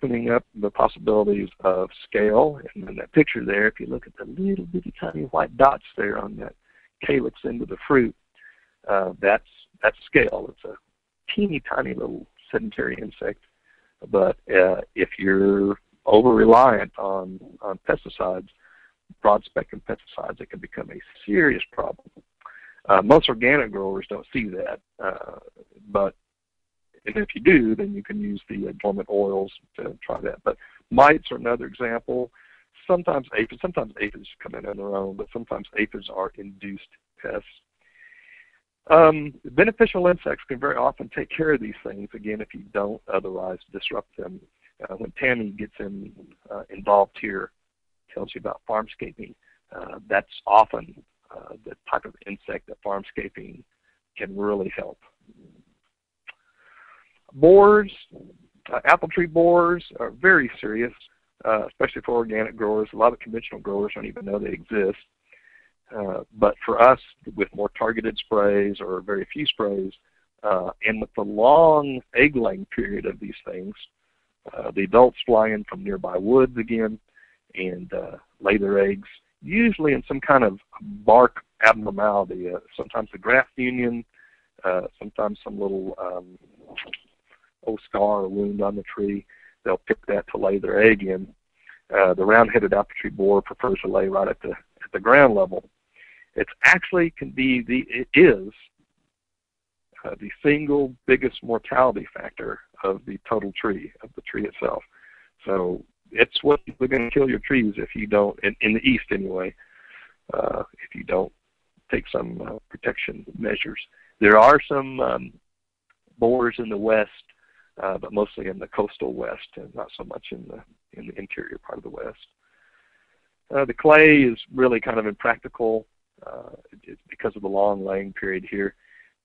opening up the possibilities of scale, and in that picture there, if you look at the little bitty tiny white dots there on that calyx end of the fruit, uh, that's, that's scale. It's a teeny tiny little sedentary insect. But uh, if you're over-reliant on, on pesticides, broad-spectrum pesticides, it can become a serious problem. Uh, most organic growers don't see that, uh, but and if you do, then you can use the uh, dormant oils to try that. But mites are another example. Sometimes aphids, sometimes aphids come in on their own, but sometimes aphids are induced pests. Um, beneficial insects can very often take care of these things, again, if you don't otherwise disrupt them. Uh, when Tammy gets in, uh, involved here, tells you about farmscaping, uh, that's often uh, the type of insect that farmscaping can really help. Borers, uh, apple tree borers are very serious, uh, especially for organic growers. A lot of conventional growers don't even know they exist. Uh, but for us, with more targeted sprays or very few sprays, uh, and with the long egg-laying period of these things, uh, the adults fly in from nearby woods again and uh, lay their eggs, usually in some kind of bark abnormality, uh, sometimes a graft union, uh, sometimes some little um, old scar or wound on the tree. They'll pick that to lay their egg in. Uh, the round-headed apple tree borer prefers to lay right at the, at the ground level. It's actually can be the it is uh, the single biggest mortality factor of the total tree, of the tree itself. So it's what's going to kill your trees if you don't, in, in the east anyway, uh, if you don't take some uh, protection measures. There are some um, borers in the west, uh, but mostly in the coastal west, and not so much in the in the interior part of the west. Uh, the clay is really kind of impractical uh, because of the long laying period here.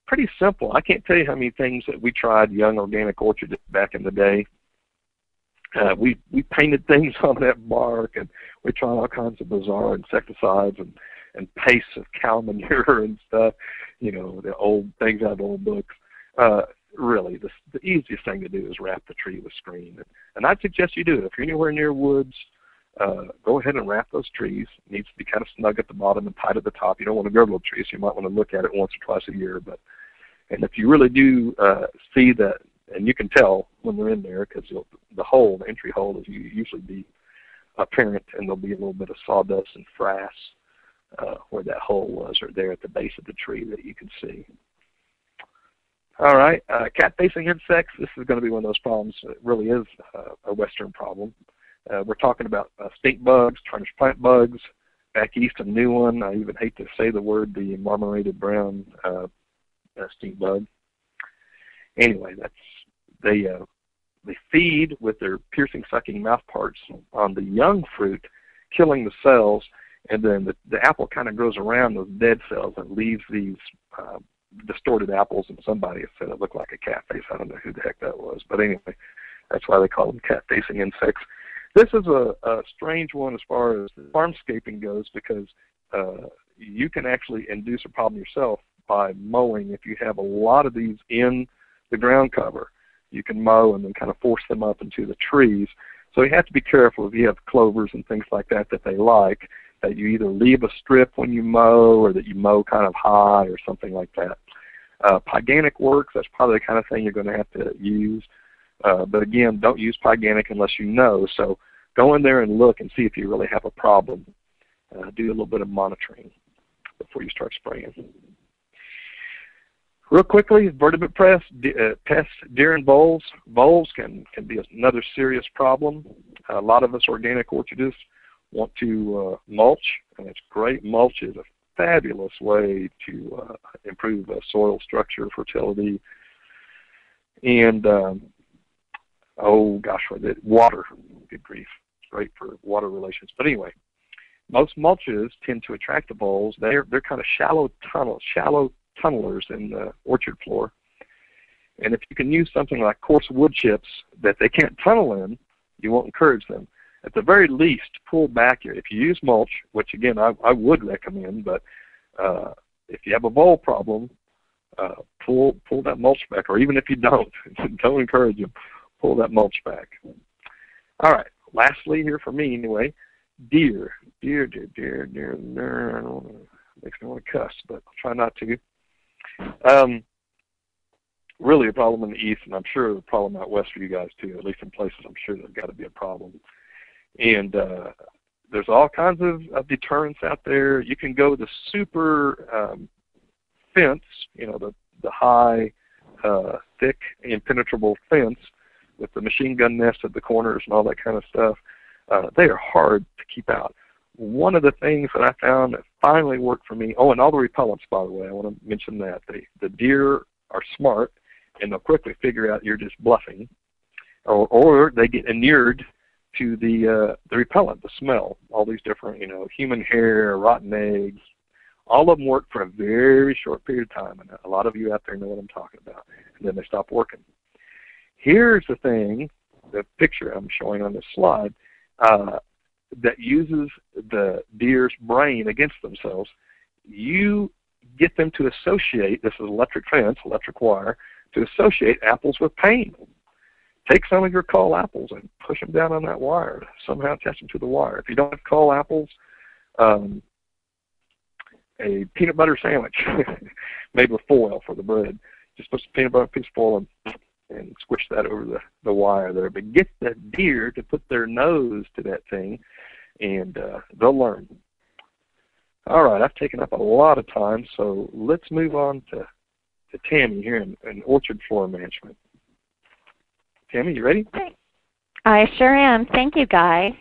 Pretty simple. I can't tell you how many things that we tried young organic orchard back in the day. Uh, we, we painted things on that bark, and we tried all kinds of bizarre insecticides and, and pastes of cow manure and stuff, you know, the old things out of old books. Uh, really, the, the easiest thing to do is wrap the tree with screen. And I'd suggest you do it. If you're anywhere near woods, Uh, go ahead and wrap those trees. It needs to be kind of snug at the bottom and tight at the top. You don't want to girdle the trees. So you might want to look at it once or twice a year. But and if you really do uh, see that, and you can tell when they're in there because the hole, the entry hole, is usually be apparent, and there'll be a little bit of sawdust and frass uh, where that hole was, or there at the base of the tree that you can see. All right, uh, cat-facing insects. This is going to be one of those problems. It really is uh, a Western problem. Uh, we're talking about uh, stink bugs, tarnished plant bugs. Back east, a new one. I even hate to say the word, the marmorated brown uh, uh, stink bug. Anyway, that's they uh, they feed with their piercing, sucking mouth parts on the young fruit, killing the cells, and then the, the apple kind of grows around those dead cells and leaves these uh, distorted apples. And somebody said it looked like a cat face. I don't know who the heck that was, but anyway, that's why they call them cat-facing insects. This is a, a strange one as far as farmscaping goes, because uh, you can actually induce a problem yourself by mowing. If you have a lot of these in the ground cover, you can mow and then kind of force them up into the trees. So you have to be careful if you have clovers and things like that that they like, that you either leave a strip when you mow or that you mow kind of high or something like that. Uh, pyganic works, that's probably the kind of thing you're going to have to use. Uh, but again, don't use pyganic unless you know. So go in there and look and see if you really have a problem. Uh, do a little bit of monitoring before you start spraying. Real quickly, vertebrate pests, uh, pests, deer and voles. Voles can, can be another serious problem. A lot of us organic orchardists want to uh, mulch, and it's great. Mulch is a fabulous way to uh, improve uh, soil structure, fertility, and um, oh gosh, water. Good grief. It's great for water relations. But anyway, most mulches tend to attract the voles. They're, they're kind of shallow tunnels, shallow tunnelers in the orchard floor. And if you can use something like coarse wood chips that they can't tunnel in, you won't encourage them. At the very least, pull back here. If you use mulch, which again I, I would recommend, but uh, if you have a vole problem, uh, pull pull that mulch back. Or even if you don't, don't encourage them. Pull that mulch back. All right. Lastly, here for me anyway, deer, deer, deer, deer, deer. deer. I don't wanna, makes me want to cuss, but I'll try not to. Um, really a problem in the east, and I'm sure a problem out west for you guys too. At least in places, I'm sure there's got to be a problem. And uh, there's all kinds of, of deterrents out there. You can go the super um, fence, you know, the, the high, uh, thick, impenetrable fence with the machine gun nest at the corners and all that kind of stuff. Uh, they are hard to keep out. One of the things that I found that finally worked for me, oh, and all the repellents, by the way, I want to mention that. They, the deer are smart, and they'll quickly figure out you're just bluffing, or, or they get inured to the, uh, the repellent, the smell, all these different, you know, human hair, rotten eggs. All of them work for a very short period of time, and a lot of you out there know what I'm talking about, and then they stop working. Here's the thing, the picture I'm showing on this slide, uh, that uses the deer's brain against themselves. You get them to associate, this is electric fence, electric wire, to associate apples with pain. Take some of your cull apples and push them down on that wire. Somehow attach them to the wire. If you don't have cull apples, um, a peanut butter sandwich made with foil for the bread. Just put some peanut butter, piece of foil, and, and squish that over the, the wire there. But get that deer to put their nose to that thing, and uh, they'll learn. All right, I've taken up a lot of time, so let's move on to, to Tammy here in, in orchard floor management. Tammy, you ready? I sure am. Thank you, Guy.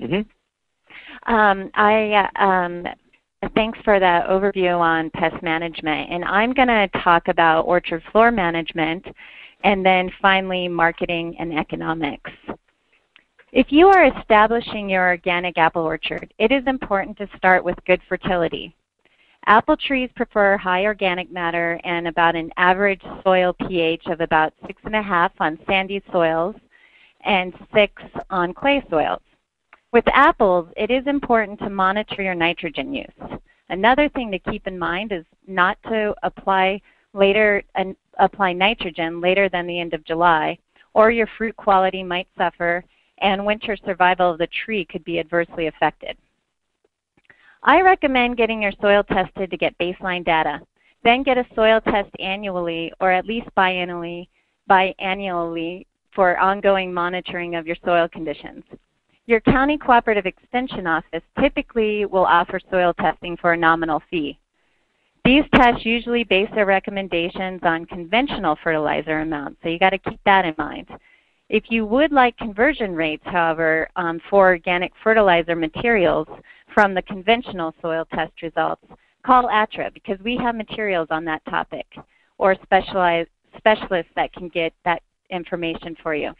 Mm-hmm. um, I, um, thanks for the overview on pest management. And I'm going to talk about orchard floor management and then finally marketing and economics. If you are establishing your organic apple orchard, it is important to start with good fertility. Apple trees prefer high organic matter and about an average soil pH of about six and a half on sandy soils and six on clay soils. With apples, it is important to monitor your nitrogen use. Another thing to keep in mind is not to apply later uh, apply nitrogen later than the end of July, or your fruit quality might suffer, and winter survival of the tree could be adversely affected. I recommend getting your soil tested to get baseline data. Then get a soil test annually, or at least biannually, biannually for ongoing monitoring of your soil conditions. Your county cooperative extension office typically will offer soil testing for a nominal fee. These tests usually base their recommendations on conventional fertilizer amounts, so you got to keep that in mind. If you would like conversion rates, however, um, for organic fertilizer materials from the conventional soil test results, call ATTRA because we have materials on that topic or specialized specialists that can get that information for you.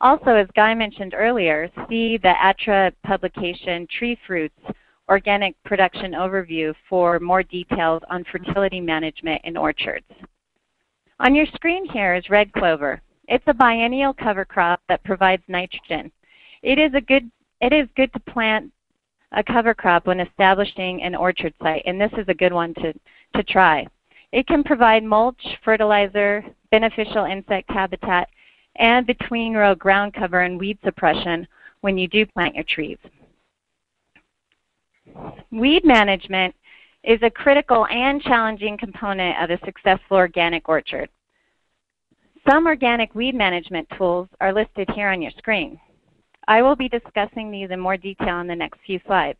Also, as Guy mentioned earlier, see the ATTRA publication, Tree Fruits, Organic Production Overview for more details on fertility management in orchards. On your screen here is red clover. It's a biennial cover crop that provides nitrogen. It is, a good, it is good to plant a cover crop when establishing an orchard site, and this is a good one to, to try. It can provide mulch, fertilizer, beneficial insect habitat, and between row ground cover and weed suppression when you do plant your trees. Weed management is a critical and challenging component of a successful organic orchard. Some organic weed management tools are listed here on your screen. I will be discussing these in more detail in the next few slides.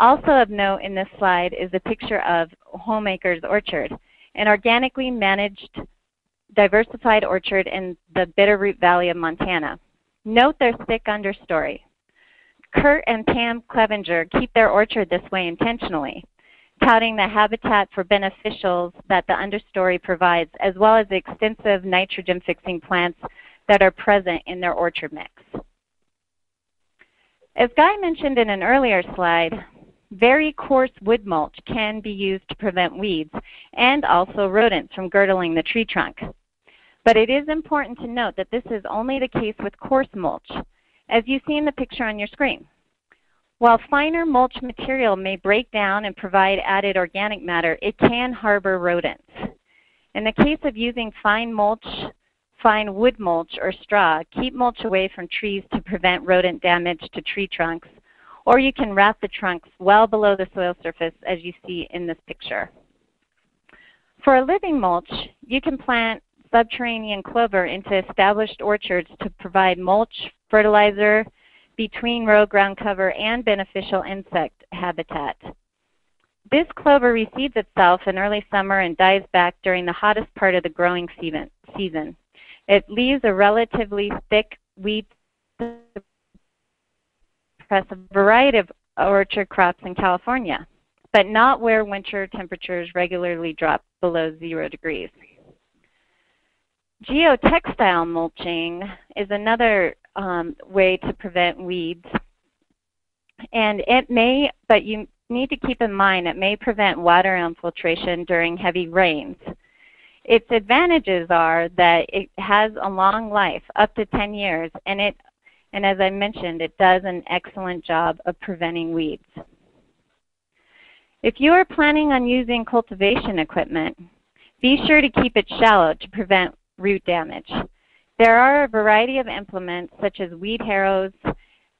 Also of note in this slide is a picture of Homemaker's Orchard, an organically managed diversified orchard in the Bitterroot Valley of Montana. Note their thick understory. Kurt and Pam Clevenger keep their orchard this way intentionally, touting the habitat for beneficials that the understory provides, as well as the extensive nitrogen-fixing plants that are present in their orchard mix. As Guy mentioned in an earlier slide, very coarse wood mulch can be used to prevent weeds and also rodents from girdling the tree trunk. But it is important to note that this is only the case with coarse mulch, as you see in the picture on your screen. While finer mulch material may break down and provide added organic matter, it can harbor rodents. In the case of using fine mulch, fine wood mulch or straw, keep mulch away from trees to prevent rodent damage to tree trunks, or you can wrap the trunks well below the soil surface as you see in this picture. For a living mulch, you can plant subterranean clover into established orchards to provide mulch, fertilizer, between row ground cover, and beneficial insect habitat. This clover reseeds itself in early summer and dies back during the hottest part of the growing season. It leaves a relatively thick weed across a variety of orchard crops in California, but not where winter temperatures regularly drop below zero degrees. Geotextile mulching is another um, way to prevent weeds, and it may, but you need to keep in mind it may prevent water infiltration during heavy rains. Its advantages are that it has a long life, up to ten years, and it and as I mentioned, it does an excellent job of preventing weeds. If you are planning on using cultivation equipment, be sure to keep it shallow to prevent root damage. There are a variety of implements such as weed harrows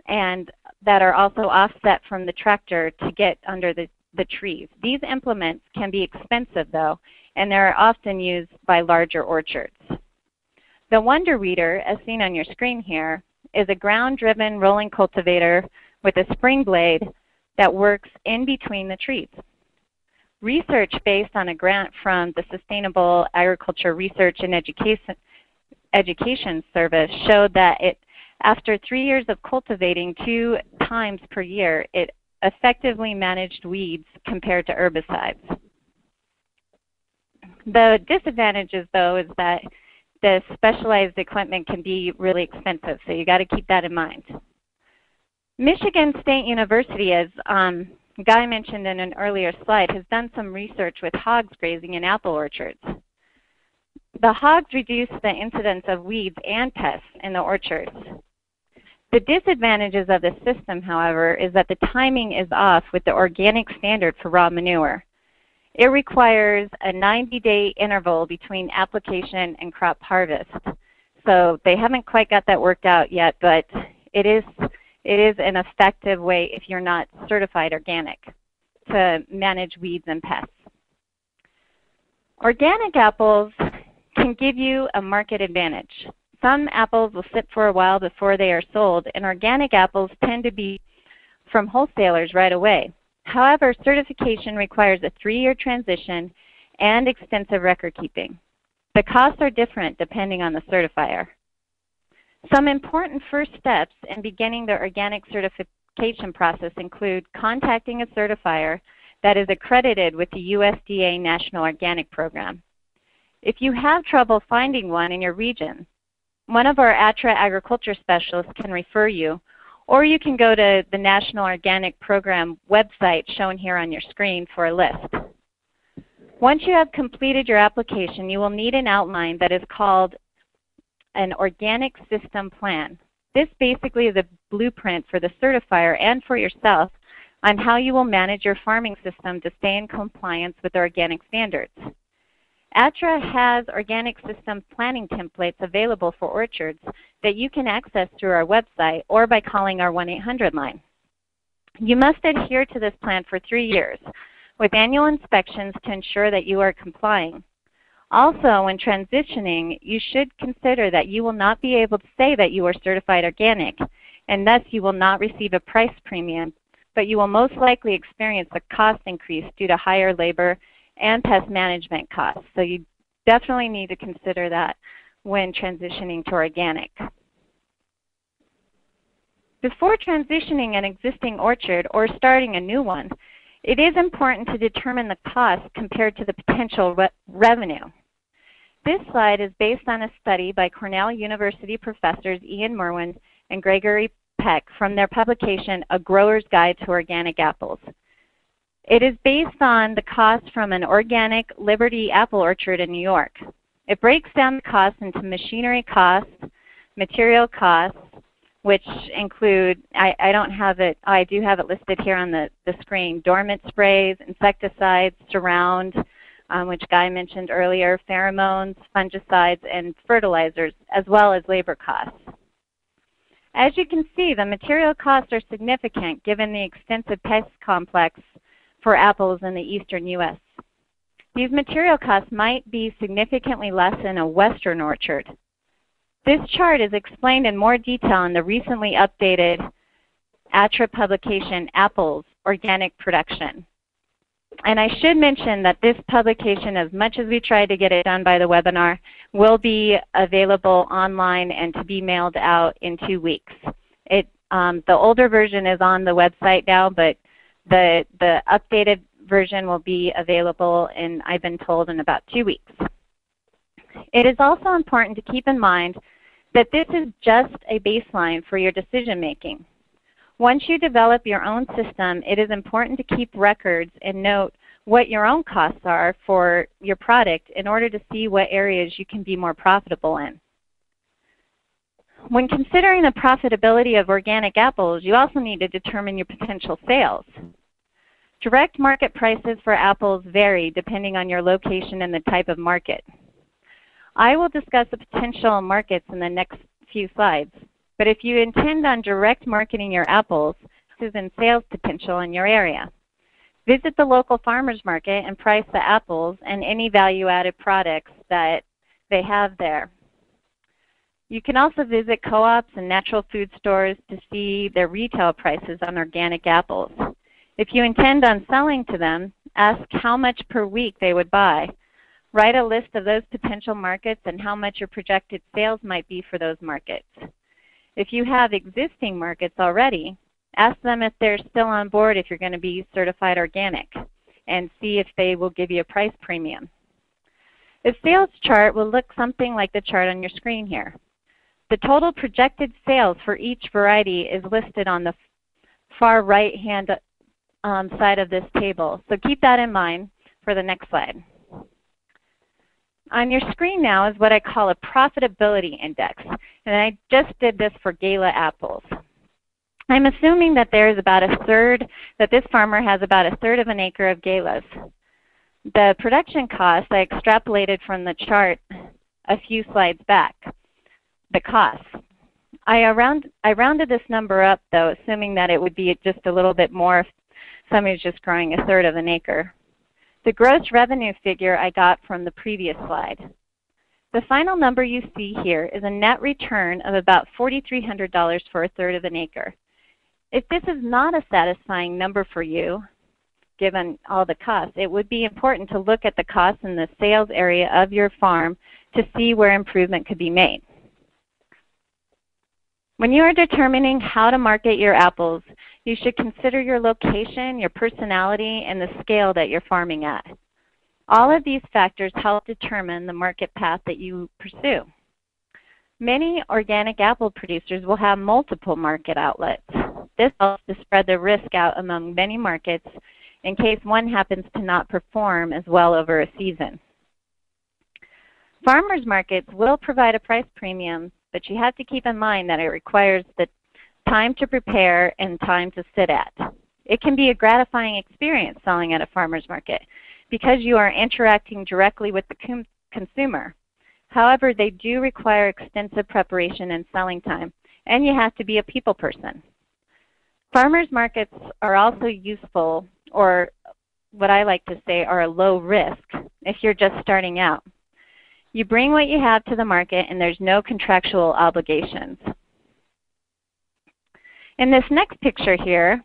and that are also offset from the tractor to get under the, the trees. These implements can be expensive though, and they're often used by larger orchards. The Wonder Weeder, as seen on your screen here, is a ground-driven rolling cultivator with a spring blade that works in between the trees. Research based on a grant from the Sustainable Agriculture Research and Education, Education Service showed that it, after three years of cultivating two times per year, it effectively managed weeds compared to herbicides. The disadvantages, though, is that the specialized equipment can be really expensive, so you got to keep that in mind. Michigan State University, as um, Guy mentioned in an earlier slide, has done some research with hogs grazing in apple orchards. The hogs reduce the incidence of weeds and pests in the orchards. The disadvantages of this system, however, is that the timing is off with the organic standard for raw manure. It requires a ninety day interval between application and crop harvest. So they haven't quite got that worked out yet, but it is, it is an effective way if you're not certified organic to manage weeds and pests. Organic apples can give you a market advantage. Some apples will sit for a while before they are sold, and organic apples tend to be from wholesalers right away. However, certification requires a three-year transition and extensive record keeping. The costs are different depending on the certifier. Some important first steps in beginning the organic certification process include contacting a certifier that is accredited with the U S D A National Organic Program. If you have trouble finding one in your region, one of our ATTRA agriculture specialists can refer you, or you can go to the National Organic Program website shown here on your screen for a list. Once you have completed your application, you will need an outline that is called an organic system plan. This basically is a blueprint for the certifier and for yourself on how you will manage your farming system to stay in compliance with organic standards. ATTRA has organic system planning templates available for orchards that you can access through our website or by calling our one eight hundred line. You must adhere to this plan for three years with annual inspections to ensure that you are complying. Also, when transitioning, you should consider that you will not be able to say that you are certified organic, and thus you will not receive a price premium, but you will most likely experience a cost increase due to higher labor and pest management costs. So you definitely need to consider that when transitioning to organic. Before transitioning an existing orchard or starting a new one, it is important to determine the cost compared to the potential re- revenue. This slide is based on a study by Cornell University professors Ian Merwin and Gregory Peck from their publication, A Grower's Guide to Organic Apples. It is based on the cost from an organic Liberty apple orchard in New York. It breaks down the cost into machinery costs, material costs, which include, I, I don't have it, I do have it listed here on the, the screen, dormant sprays, insecticides, surround, um, which Guy mentioned earlier, pheromones, fungicides, and fertilizers, as well as labor costs. As you can see, the material costs are significant given the extensive pest complex for apples in the eastern U S. These material costs might be significantly less in a western orchard. This chart is explained in more detail in the recently updated ATTRA publication, Apples, Organic Production. And I should mention that this publication, as much as we tried to get it done by the webinar, will be available online and to be mailed out in two weeks. It, um, the older version is on the website now, but the, the updated version will be available, in, I've been told, in about two weeks. It is also important to keep in mind that this is just a baseline for your decision making. Once you develop your own system, it is important to keep records and note what your own costs are for your product in order to see what areas you can be more profitable in. When considering the profitability of organic apples, you also need to determine your potential sales. Direct market prices for apples vary depending on your location and the type of market. I will discuss the potential markets in the next few slides, but if you intend on direct marketing your apples, this is in sales potential in your area. Visit the local farmers market and price the apples and any value-added products that they have there. You can also visit co-ops and natural food stores to see their retail prices on organic apples. If you intend on selling to them, ask how much per week they would buy. Write a list of those potential markets and how much your projected sales might be for those markets. If you have existing markets already, ask them if they're still on board if you're going to be certified organic, and see if they will give you a price premium. The sales chart will look something like the chart on your screen here. The total projected sales for each variety is listed on the far right-hand um, side of this table, so keep that in mind for the next slide. On your screen now is what I call a profitability index, and I just did this for Gala apples. I'm assuming that there is about a third, that this farmer has about a third of an acre of Galas. The production cost I extrapolated from the chart a few slides back, the cost. I, around, I rounded this number up, though, assuming that it would be just a little bit more if somebody's just growing a third of an acre. The gross revenue figure I got from the previous slide. The final number you see here is a net return of about four thousand three hundred dollars for a third of an acre. If this is not a satisfying number for you, given all the costs, it would be important to look at the costs in the sales area of your farm to see where improvement could be made. When you are determining how to market your apples, you should consider your location, your personality, and the scale that you're farming at. All of these factors help determine the market path that you pursue. Many organic apple producers will have multiple market outlets. This helps to spread the risk out among many markets in case one happens to not perform as well over a season. Farmers markets will provide a price premium, but you have to keep in mind that it requires the time to prepare and time to sit at. It can be a gratifying experience selling at a farmer's market because you are interacting directly with the consumer. However, they do require extensive preparation and selling time, and you have to be a people person. Farmers markets are also useful, or what I like to say are a low risk if you're just starting out. You bring what you have to the market and there's no contractual obligations. In this next picture here,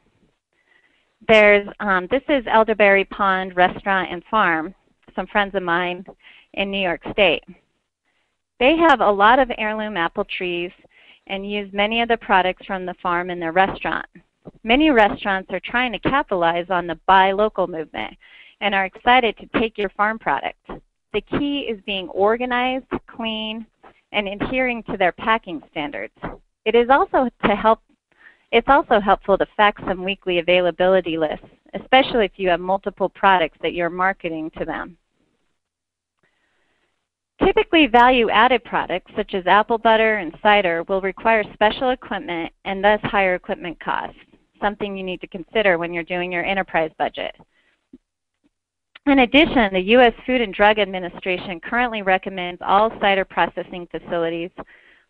there's, um, this is Elderberry Pond Restaurant and Farm, some friends of mine in New York State. They have a lot of heirloom apple trees and use many of the products from the farm in their restaurant. Many restaurants are trying to capitalize on the buy local movement and are excited to take your farm product. The key is being organized, clean, and adhering to their packing standards. It is also to help, it's also helpful to fax some weekly availability lists, especially if you have multiple products that you're marketing to them. Typically, value-added products such as apple butter and cider will require special equipment and thus higher equipment costs, something you need to consider when you're doing your enterprise budget. In addition, the U S Food and Drug Administration currently recommends all cider processing facilities,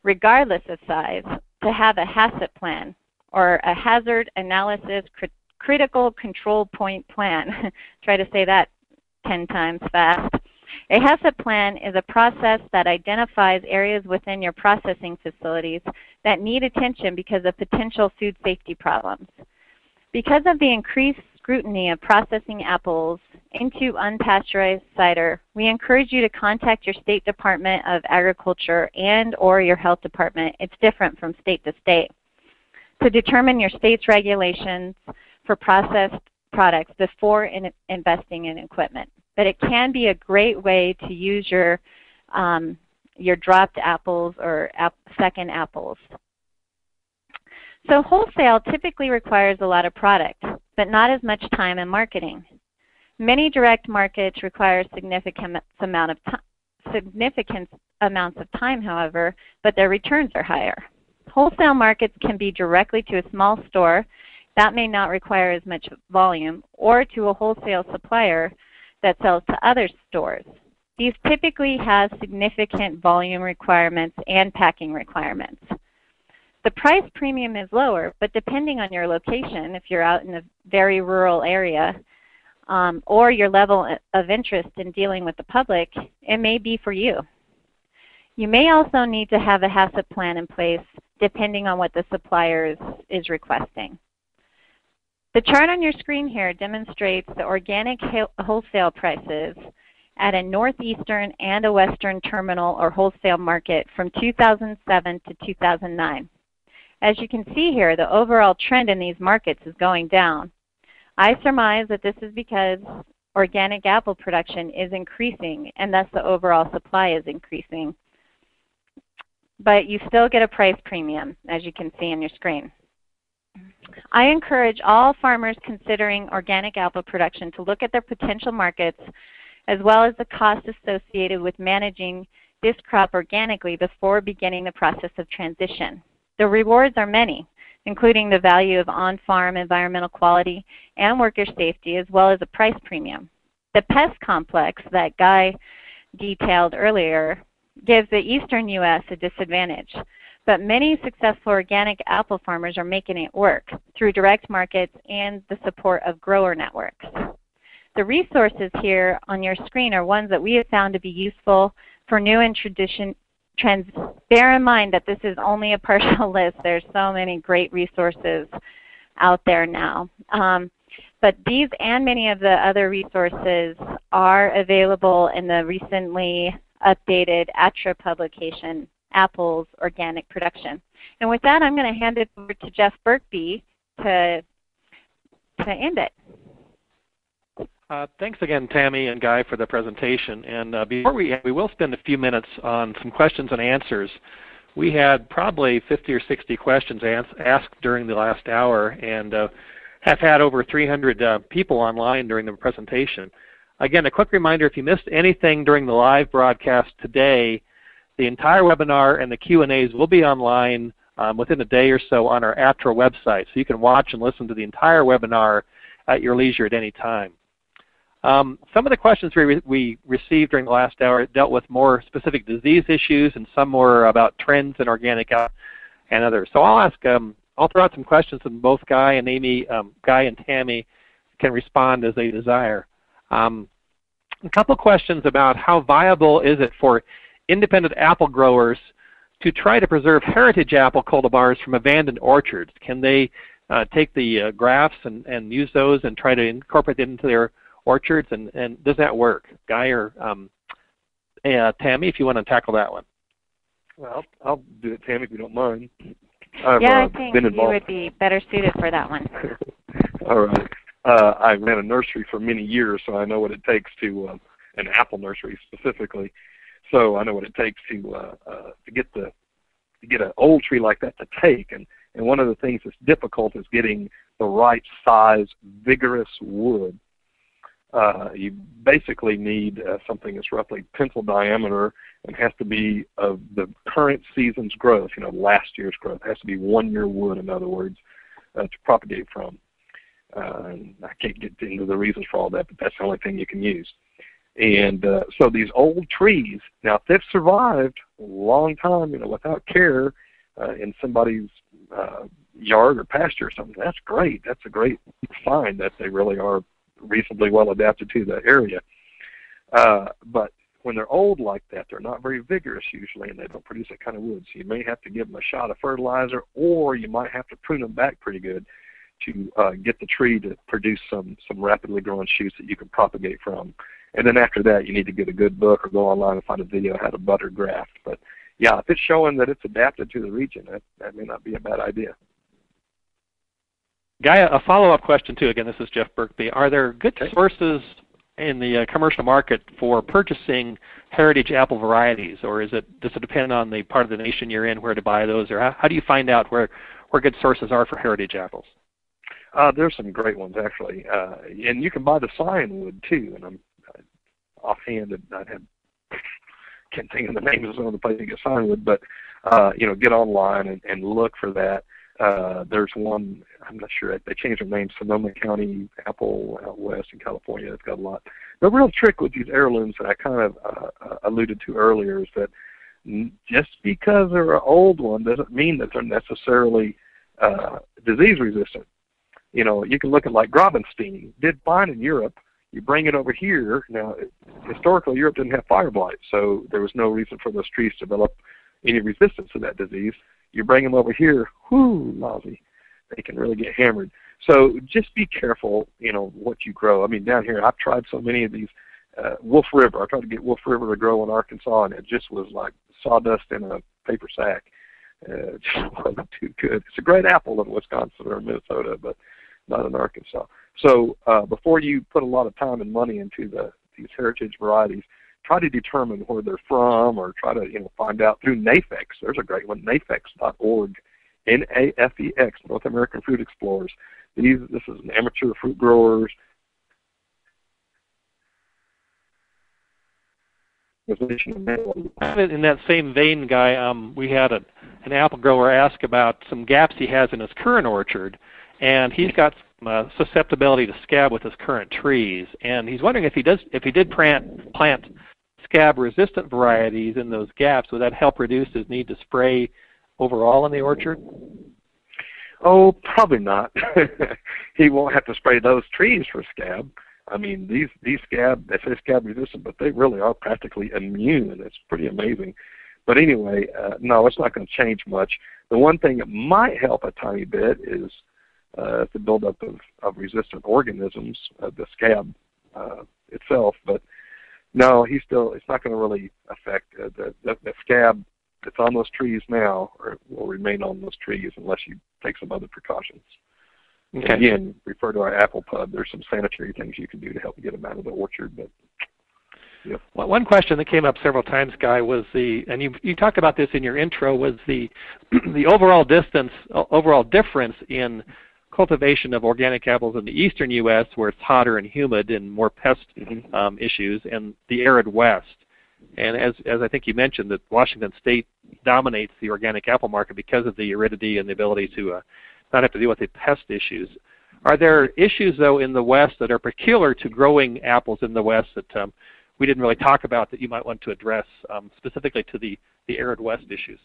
regardless of size, to have a HACCP plan, or a Hazard Analysis Crit- Critical Control Point Plan. Try to say that ten times fast. A HACCP plan is a process that identifies areas within your processing facilities that need attention because of potential food safety problems. Because of the increased scrutiny of processing apples into unpasteurized cider, we encourage you to contact your state department of agriculture and or your health department, it's different from state to state, to determine your state's regulations for processed products before in investing in equipment. But it can be a great way to use your, um, your dropped apples or ap- second apples. So wholesale typically requires a lot of product, but not as much time in marketing. Many direct markets require significant amount of significant amounts of time, however, but their returns are higher. Wholesale markets can be directly to a small store that may not require as much volume, or to a wholesale supplier that sells to other stores. These typically have significant volume requirements and packing requirements. The price premium is lower, but depending on your location, if you're out in a very rural area, um, or your level of interest in dealing with the public, it may be for you. You may also need to have a HACCP plan in place depending on what the supplier is, is requesting. The chart on your screen here demonstrates the organic wholesale prices at a northeastern and a western terminal or wholesale market from two thousand seven to two thousand nine. As you can see here, the overall trend in these markets is going down. I surmise that this is because organic apple production is increasing and thus the overall supply is increasing. But you still get a price premium, as you can see on your screen. I encourage all farmers considering organic apple production to look at their potential markets as well as the costs associated with managing this crop organically before beginning the process of transition. The rewards are many, including the value of on-farm environmental quality and worker safety as well as a price premium. The pest complex that Guy detailed earlier gives the eastern U S a disadvantage. But many successful organic apple farmers are making it work through direct markets and the support of grower networks. The resources here on your screen are ones that we have found to be useful for new and tradition trends. Bear in mind that this is only a partial list. There's so many great resources out there now. Um, But these and many of the other resources are available in the recently updated ATTRA publication, Apples Organic Production. And with that, I'm going to hand it over to Jeff Birkby to, to end it. Uh, thanks again, Tammy and Guy, for the presentation. And uh, before we end, we will spend a few minutes on some questions and answers. We had probably fifty or sixty questions asked during the last hour, and uh, have had over three hundred uh, people online during the presentation. Again, a quick reminder, if you missed anything during the live broadcast today, the entire webinar and the Q and A's will be online um, within a day or so on our ATTRA website, so you can watch and listen to the entire webinar at your leisure at any time. Um, some of the questions we, re we received during the last hour dealt with more specific disease issues, and some were about trends in organic and others. So I'll ask, um, I'll throw out some questions, and both Guy and Amy, um, Guy and Tammy can respond as they desire. Um, a couple questions about how viable is it for independent apple growers to try to preserve heritage apple cultivars from abandoned orchards. Can they uh, take the uh, grafts and, and use those and try to incorporate it into their orchards, and, and does that work? Guy or um, uh, Tammy, if you want to tackle that one. Well, I'll do it, Tammy, if you don't mind. I've, yeah, uh, I think been you would be better suited for that one. All right. Uh, I've ran a nursery for many years, so I know what it takes to, uh, an apple nursery specifically, so I know what it takes to, uh, uh, to get the to get an old tree like that to take. And, and one of the things that's difficult is getting the right size, vigorous wood. Uh, you basically need uh, something that's roughly pencil diameter and has to be of the current season's growth, you know, last year's growth. It has to be one-year wood, in other words, uh, to propagate from. Uh, and I can't get into the reasons for all that, but that's the only thing you can use. And uh, so these old trees, now if they've survived a long time, you know, without care uh, in somebody's uh, yard or pasture or something, that's great. That's a great find that they really are reasonably well adapted to the area. Uh, but when they're old like that, they're not very vigorous usually, and they don't produce that kind of wood. So you may have to give them a shot of fertilizer, or you might have to prune them back pretty good to uh, get the tree to produce some, some rapidly growing shoots that you can propagate from. And then after that, you need to get a good book or go online and find a video on how to butter graft. But yeah, if it's showing that it's adapted to the region, that, that may not be a bad idea. Guy, a follow-up question too. Again, this is Jeff Birkby. Are there good sources in the commercial market for purchasing heritage apple varieties, or is it does it depend on the part of the nation you're in where to buy those, or how, how do you find out where where good sources are for heritage apples? Uh, there's some great ones actually, uh, and you can buy the cyanwood too. And I'm uh, offhand, I have can't think of the names of some of the places you get cyanwood, but uh, you know, get online and, and look for that. Uh, there's one, I'm not sure, they changed their name, Sonoma County Apple out west in California. It's got a lot. The real trick with these heirlooms that I kind of uh, alluded to earlier is that just because they're an old one doesn't mean that they're necessarily uh, disease resistant. You know, you can look at like Gravenstein, did fine in Europe. You bring it over here. Now, historically, Europe didn't have fire blight, so there was no reason for those trees to develop any resistance to that disease. You bring them over here, whoo, lousy. They can really get hammered. So just be careful, you know, what you grow. I mean, down here, I've tried so many of these. Uh, Wolf River, I tried to get Wolf River to grow in Arkansas, and it just was like sawdust in a paper sack. Uh, it just wasn't too good. It's a great apple in Wisconsin or Minnesota, but not in Arkansas. So uh, before you put a lot of time and money into the these heritage varieties, try to determine where they're from, or try to you know find out through NAFEX. There's a great one, NAFEX dot org, N A F E X, North American Fruit Explorers. These, this is an amateur fruit growers. In that same vein, Guy, um, we had a, an apple grower ask about some gaps he has in his current orchard, and he's got some, uh, susceptibility to scab with his current trees, and he's wondering if he does if he did plant plant. scab-resistant varieties in those gaps, would that help reduce his need to spray overall in the orchard? Oh, probably not. He won't have to spray those trees for scab. I mean, these, these scab, they say scab-resistant, but they really are practically immune. It's pretty amazing. But anyway, uh, no, it's not going to change much. The one thing that might help a tiny bit is uh, the buildup of, of resistant organisms, uh, the scab uh, itself. But no, he's still, it's not going to really affect uh, the, the, the scab that's on those trees now, or it will remain on those trees unless you take some other precautions. Okay. Again, refer to our apple pub. There's some sanitary things you can do to help get them out of the orchard. But yeah. Well, one question that came up several times, Guy, was the, and you, you talked about this in your intro, was the the overall distance, overall difference in cultivation of organic apples in the eastern U S, where it's hotter and humid and more pest mm-hmm. um, issues, and the arid west. And as as I think you mentioned, that Washington State dominates the organic apple market because of the aridity and the ability to uh, not have to deal with the pest issues. Are there issues, though, in the West that are peculiar to growing apples in the West that um, we didn't really talk about that you might want to address um, specifically to the, the arid West issues?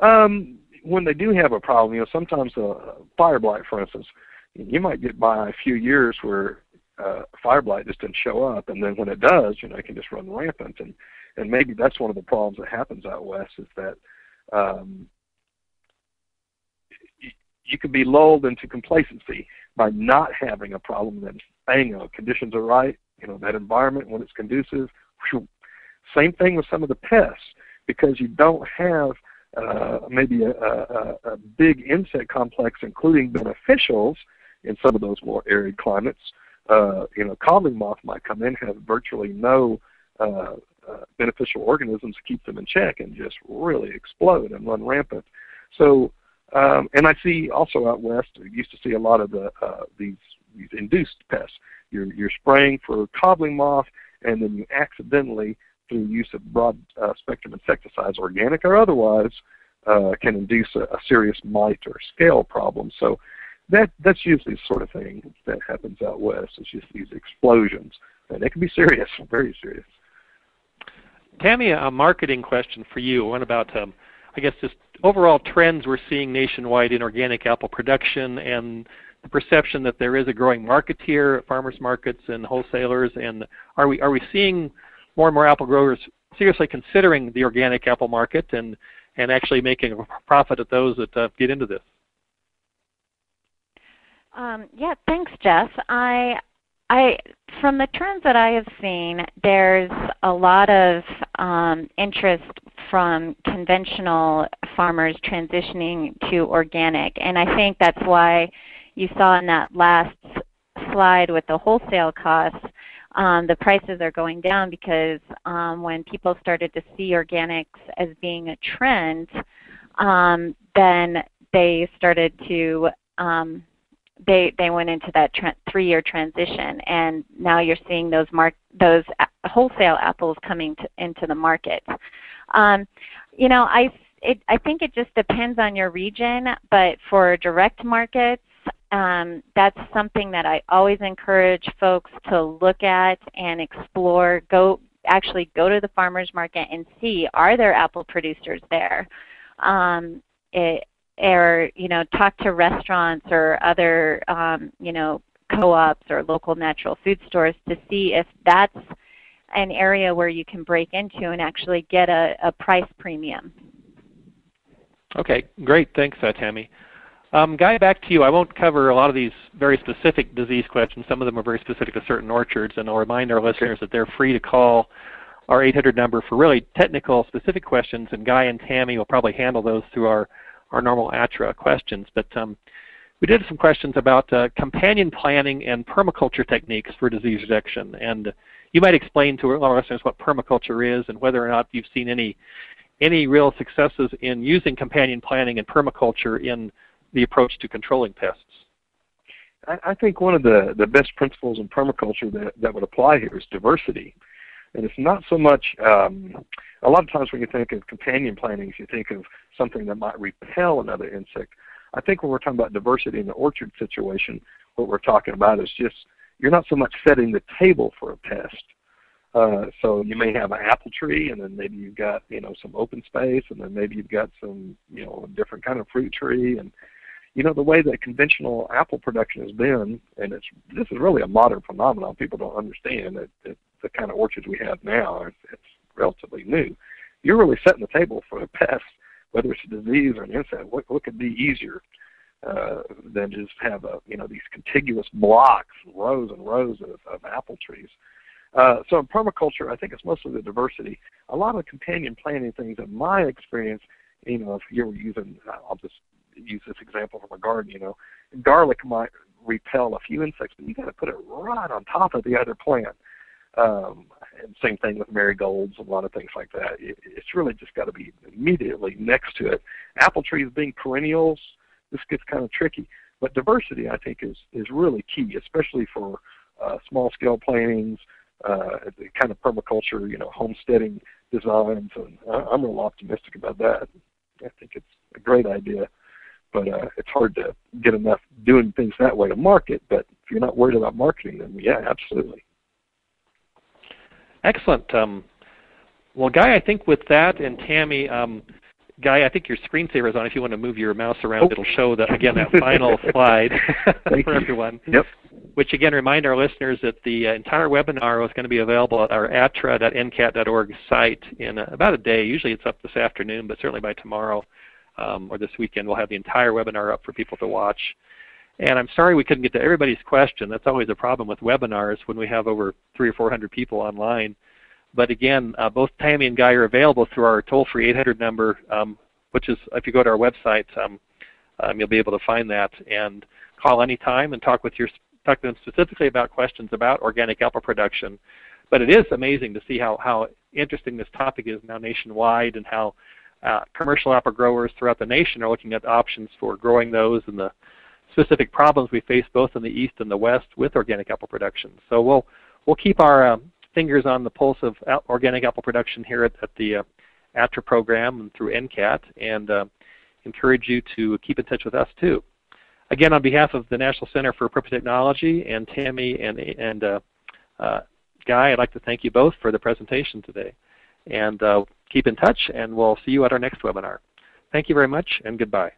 Um, when they do have a problem, you know, sometimes uh, fire blight, for instance, you might get by a few years where uh, fire blight just didn't show up, and then when it does, you know, it can just run rampant. And, and maybe that's one of the problems that happens out West is that um, you could be lulled into complacency by not having a problem that, you know, conditions are right, you know, that environment when it's conducive. Whew. Same thing with some of the pests, because you don't have uh, maybe a, a, a big insect complex, including beneficials in some of those more arid climates. Uh, you know, common moth might come in, have virtually no uh, uh, beneficial organisms to keep them in check and just really explode and run rampant. So, Um, and I see also out West, I used to see a lot of the uh, these, these induced pests. You're, you're spraying for cobbling moth, and then you accidentally, through use of broad uh, spectrum insecticides, organic or otherwise, uh, can induce a, a serious mite or scale problem. So that, that's usually the sort of thing that happens out West. It's just these explosions. And they can be serious, very serious. Tammy, a marketing question for you, one about um, I guess just overall trends we're seeing nationwide in organic apple production and the perception that there is a growing market here at farmers markets and wholesalers. And are we, are we seeing more and more apple growers seriously considering the organic apple market and, and actually making a profit at those that uh, get into this? Um, yeah, thanks, Jeff. I, I, from the trends that I have seen, there's a lot of um, interest from conventional farmers transitioning to organic. And I think that's why you saw in that last slide with the wholesale costs, um, the prices are going down because um, when people started to see organics as being a trend, um, then they started to, um, they, they went into that three-year transition. And now you're seeing those, mar those wholesale apples coming to, into the market. Um, you know, I, it, I think it just depends on your region, but for direct markets, um, that's something that I always encourage folks to look at and explore. Go, actually go to the farmers market and see, are there apple producers there? Um, it, or, you know, talk to restaurants or other, um, you know, co-ops or local natural food stores to see if that's an area where you can break into and actually get a, a price premium. Okay, great. Thanks, uh, Tammy. Um, Guy, back to you. I won't cover a lot of these very specific disease questions. Some of them are very specific to certain orchards, and I'll remind our listeners that they're free to call our eight hundred number for really technical, specific questions, and Guy and Tammy will probably handle those through our, our normal ATTRA questions. But um, we did some questions about uh, companion planting and permaculture techniques for disease reduction. And you might explain to our listeners what permaculture is and whether or not you've seen any any real successes in using companion planting and permaculture in the approach to controlling pests. I, I think one of the, the best principles in permaculture that, that would apply here is diversity. And it's not so much, um, a lot of times when you think of companion plantings, you think of something that might repel another insect. I think when we're talking about diversity in the orchard situation, what we're talking about is just you're not so much setting the table for a pest. Uh, so you may have an apple tree, and then maybe you've got, you know, some open space, and then maybe you've got some, you know, a different kind of fruit tree. And, you know, the way that conventional apple production has been, and it's, this is really a modern phenomenon. People don't understand that, that the kind of orchards we have now, it's, it's relatively new. You're really setting the table for a pest, whether it's a disease or an insect. What, what could be easier uh, than just have a, you know, these contiguous blocks, rows and rows of, of apple trees. Uh, so in permaculture, I think it's mostly the diversity. A lot of companion planting things, in my experience, you know, if you were using, I'll just use this example from a garden, you know, garlic might repel a few insects, but you got to put it right on top of the other plant. Um, and same thing with marigolds, a lot of things like that. It, it's really just got to be immediately next to it. Apple trees being perennials, this gets kind of tricky. But diversity, I think, is, is really key, especially for uh, small-scale plantings, uh, kind of permaculture, you know, homesteading designs. And I'm real optimistic about that. I think it's a great idea. But uh, it's hard to get enough doing things that way to market. But if you're not worried about marketing them, yeah, absolutely. Excellent. Um, well, Guy, I think with that, and Tammy, um, Guy, I think your screensaver is on. If you want to move your mouse around, oh. It'll show that, again, that final slide for everyone. Yep. Which, again, remind our listeners that the entire webinar is going to be available at our A T T R A dot N C A T dot org site in about a day. Usually it's up this afternoon, but certainly by tomorrow um, or this weekend we'll have the entire webinar up for people to watch. And I'm sorry we couldn't get to everybody's question. That's always a problem with webinars when we have over three or four hundred people online. But again, uh, both Tammy and Guy are available through our toll-free eight hundred number, um, which is, if you go to our website, um, um, you'll be able to find that. And call anytime and talk with your, talk to them specifically about questions about organic apple production. But it is amazing to see how, how interesting this topic is now nationwide, and how uh, commercial apple growers throughout the nation are looking at options for growing those, and the specific problems we face both in the east and the west with organic apple production. So we'll we'll keep our um, fingers on the pulse of organic apple production here at, at the uh, A T T R A program and through N C A T, and uh, encourage you to keep in touch with us too. Again, on behalf of the National Center for Appropriate Technology and Tammy and and uh, uh, Guy, I'd like to thank you both for the presentation today. And uh, keep in touch, and we'll see you at our next webinar. Thank you very much, and goodbye.